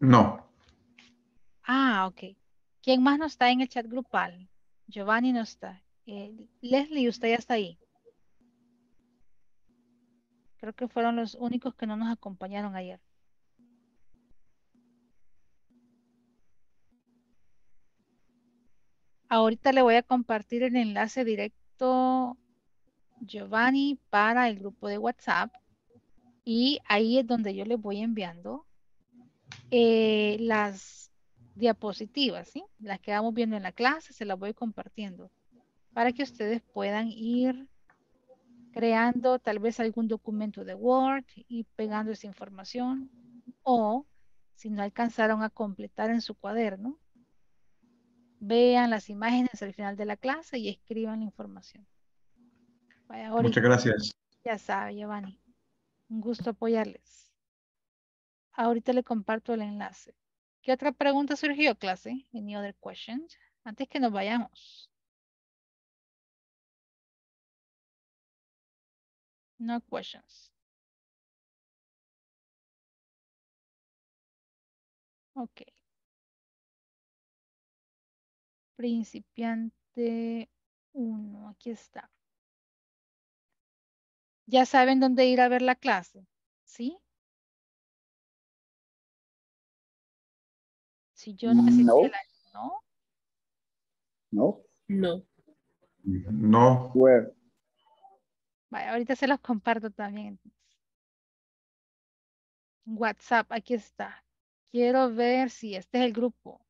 No. Ah, ok. ¿Quién más no está en el chat grupal? Giovanni no está. Leslie, usted ya está ahí. Creo que fueron los únicos que no nos acompañaron ayer. Ahorita le voy a compartir el enlace directo, Giovanni, para el grupo de WhatsApp. Y ahí es donde yo les voy enviando las diapositivas, ¿sí? Las que vamos viendo en la clase, se las voy compartiendo para que ustedes puedan ir creando tal vez algún documento de Word y pegando esa información, o si no alcanzaron a completar en su cuaderno, vean las imágenes al final de la clase y escriban la información. Vaya, ahorita, muchas gracias. Ya sabe, Giovanni, un gusto apoyarles. Ahorita le comparto el enlace. ¿Qué otra pregunta surgió, clase? Any other questions? Antes que nos vayamos. No questions. Ok. Principiante 1. Aquí está. Ya saben dónde ir a ver la clase, ¿sí? Si yo no asistí a la... ¿No? No. No. No. Where? Vaya, ahorita se los comparto también. WhatsApp, aquí está. Quiero ver si este es el grupo.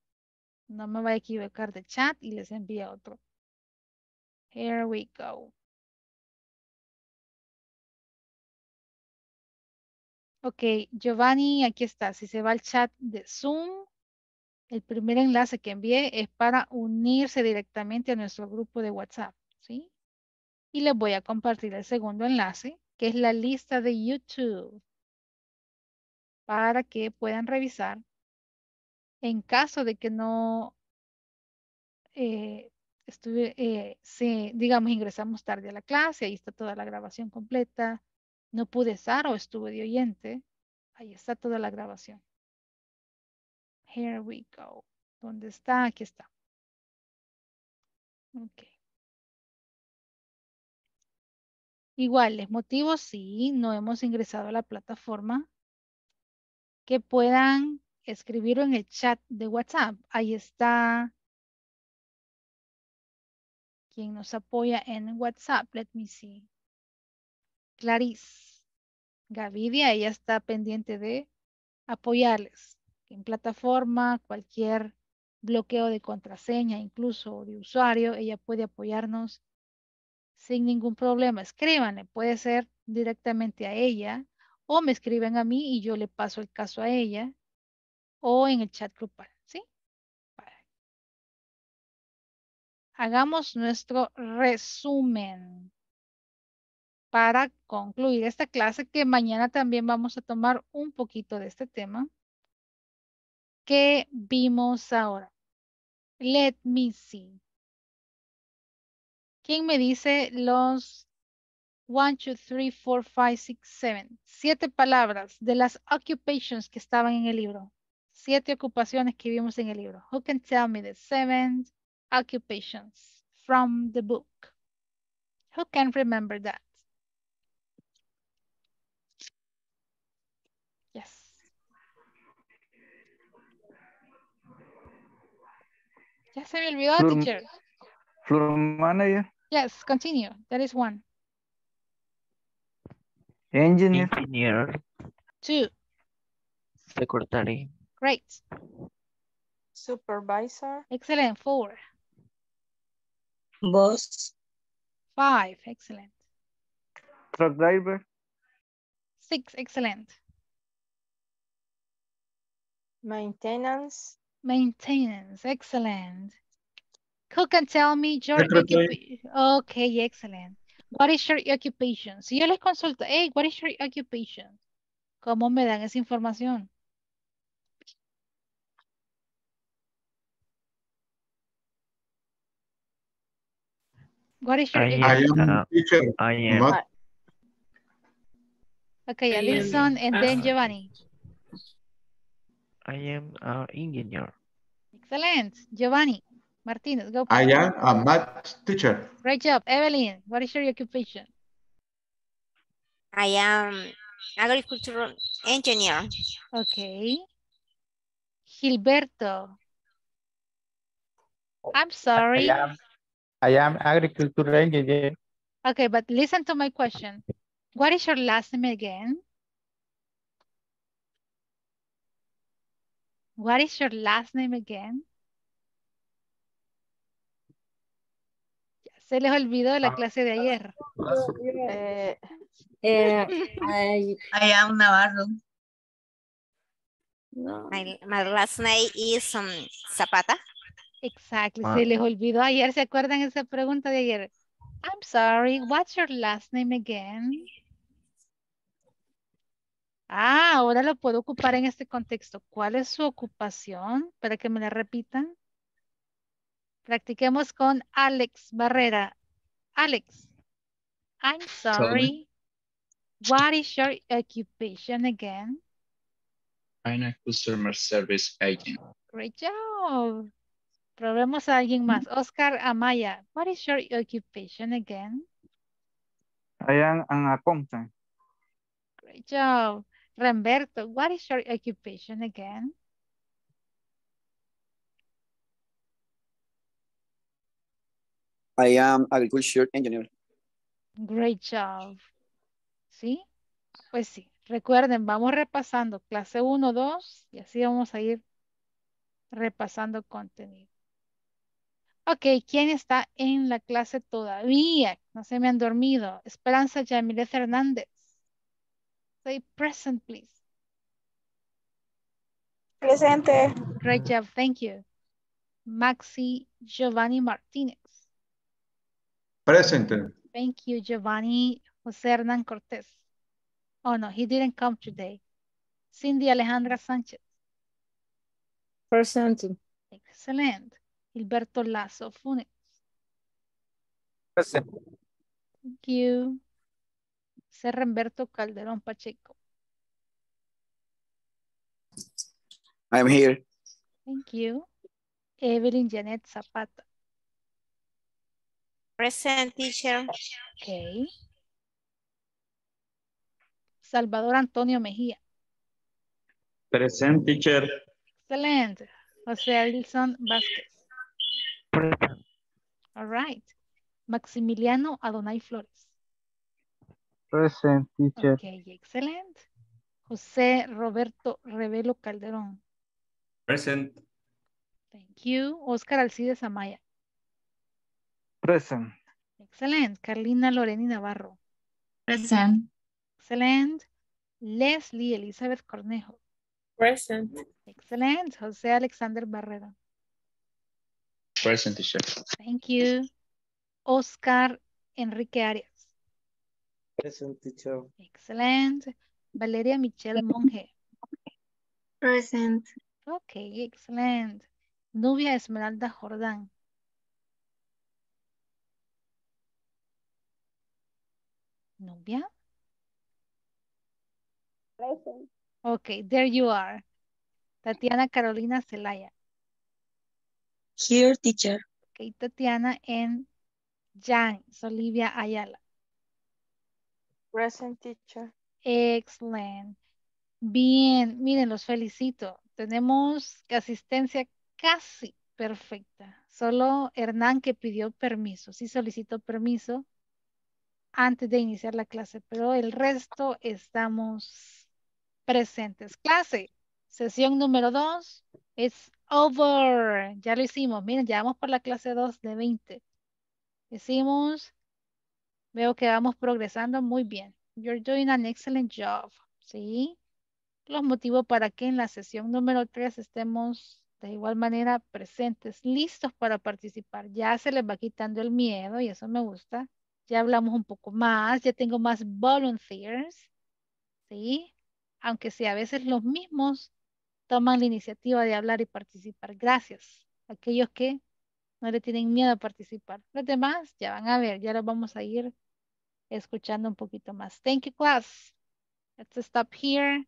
No me voy a equivocar de chat y les envía otro. Here we go. Ok, Giovanni, aquí está. Si se va al chat de Zoom, el primer enlace que envié es para unirse directamente a nuestro grupo de WhatsApp, ¿sí? Y les voy a compartir el segundo enlace, que es la lista de YouTube, para que puedan revisar. En caso de que no ingresamos tarde a la clase, ahí está toda la grabación completa. No pude estar o estuve de oyente. Ahí está toda la grabación. Here we go. ¿Dónde está? Aquí está. Ok. Igual, los motivos sí, no hemos ingresado a la plataforma, que puedan escribirlo en el chat de WhatsApp. Ahí está. Quien nos apoya en WhatsApp. Let me see. Claris Gavidia. Ella está pendiente de apoyarles. En plataforma, cualquier bloqueo de contraseña, incluso de usuario, ella puede apoyarnos sin ningún problema. Escríbanle. Puede ser directamente a ella o me escriben a mí y yo le paso el caso a ella. O en el chat grupal, ¿sí? Vale. Hagamos nuestro resumen para concluir esta clase, que mañana también vamos a tomar un poquito de este tema que vimos ahora. Let me see. ¿Quién me dice los 1, 2, 3, 4, 5, 6, 7? 7 palabras de las occupations que estaban en el libro. 7 ocupaciones que vimos en el libro. Who can tell me the 7 occupations from the book? Who can remember that? Yes. Ya se me olvidó, teacher. Floor manager. Yes, continue. That is 1. Engineer. Engineer. 2. Secretary. Great. Supervisor. Excellent. 4. Boss. 5. Excellent. Truck driver. 6. Excellent. Maintenance. Maintenance. Excellent. Who can tell me your occupation? Okay, excellent. What is your occupation? Si yo les consulto, hey, what is your occupation? ¿Cómo me dan esa información? What is your Okay, Alison and then Giovanni. I am an engineer. Excellent. Giovanni Martinez, go. I am a math teacher. Great job. Evelyn, what is your occupation? I am agricultural engineer. Okay. Gilberto. I'm sorry. I am agricultural engineer. Okay, but listen to my question. What is your last name again? What is your last name again? Se les olvidó la clase de ayer. I am Navarro. No. My last name is Zapata. Exactly. Se les olvidó ayer. ¿Se acuerdan esa pregunta de ayer? I'm sorry. What's your last name again? Ah, ahora lo puedo ocupar en este contexto. ¿Cuál es su ocupación? Para que me la repitan. Practiquemos con Alex Barrera. Alex, I'm sorry. What is your occupation again? I'm a customer service agent. Great job. Probemos a alguien más. Óscar Amaya, what is your occupation again? I am an accountant. Great job. Remberto, what is your occupation again? I am agricultural engineer. Great job. ¿Sí? Pues sí. Recuerden, vamos repasando clase 1, 2 y así vamos a ir repasando contenido. Ok, ¿quién está en la clase todavía? No se me han dormido. Esperanza Yamileth Hernández. Say present, please. Presente. Great job, thank you. Maxi Giovanni Martínez. Presente. Thank you, Giovanni. José Hernán Cortés. Oh, no, he didn't come today. Cindy Alejandra Sánchez. Presente. Excellent. Gilberto Lazo Funes. Presente. Thank you. José Remberto Calderón Pacheco. I'm here. Thank you. Evelyn Janet Zapata. Present, teacher. Okay. Salvador Antonio Mejía. Present, teacher. Excellent. José Adilson Vázquez. Present. All right. Maximiliano Adonai Flores. Present, teacher. Okay, excellent. José Roberto Revelo Calderón. Present. Thank you. Óscar Alcides Amaya. Present. Excellent. Carlina Loreni Navarro. Present. Excellent. Leslie Elizabeth Cornejo. Present. Excellent. José Alexander Barrera. Present, teacher. Thank you. Oscar Enrique Arias. Present, teacher. Excellent. Valeria Michelle Monje. Present. Okay, excellent. Nubia Esmeralda Jordan. Nubia? Present. Okay, there you are. Tatiana Carolina Zelaya. Here, teacher. Okay, Tatiana and Janice Olivia Ayala. Present, teacher. Excellent. Bien, miren, los felicito. Tenemos asistencia casi perfecta. Solo Hernán que pidió permiso. Sí solicitó permiso antes de iniciar la clase, pero el resto estamos presentes. Clase, sesión número 2, it's over. Ya lo hicimos. Miren, ya vamos por la clase 2 de 20. Hicimos, veo que vamos progresando muy bien. You're doing an excellent job. ¿Sí? Los motivos para que en la sesión número 3 estemos de igual manera presentes, listos para participar. Ya se les va quitando el miedo y eso me gusta. Ya hablamos un poco más, ya tengo más volunteers, ¿sí? Aunque sí, a veces los mismos toman la iniciativa de hablar y participar. Gracias a aquellos que no le tienen miedo a participar. Los demás ya van a ver, ya los vamos a ir escuchando un poquito más. Thank you, class. Let's stop here.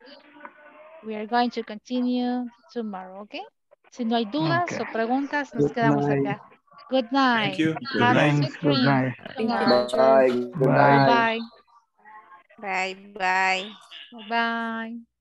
We are going to continue tomorrow, okay? Si no hay dudas o preguntas, nos quedamos acá. Good night. Thank you. Good night. Good night. Bye. Bye. Bye. Bye. Bye. Bye.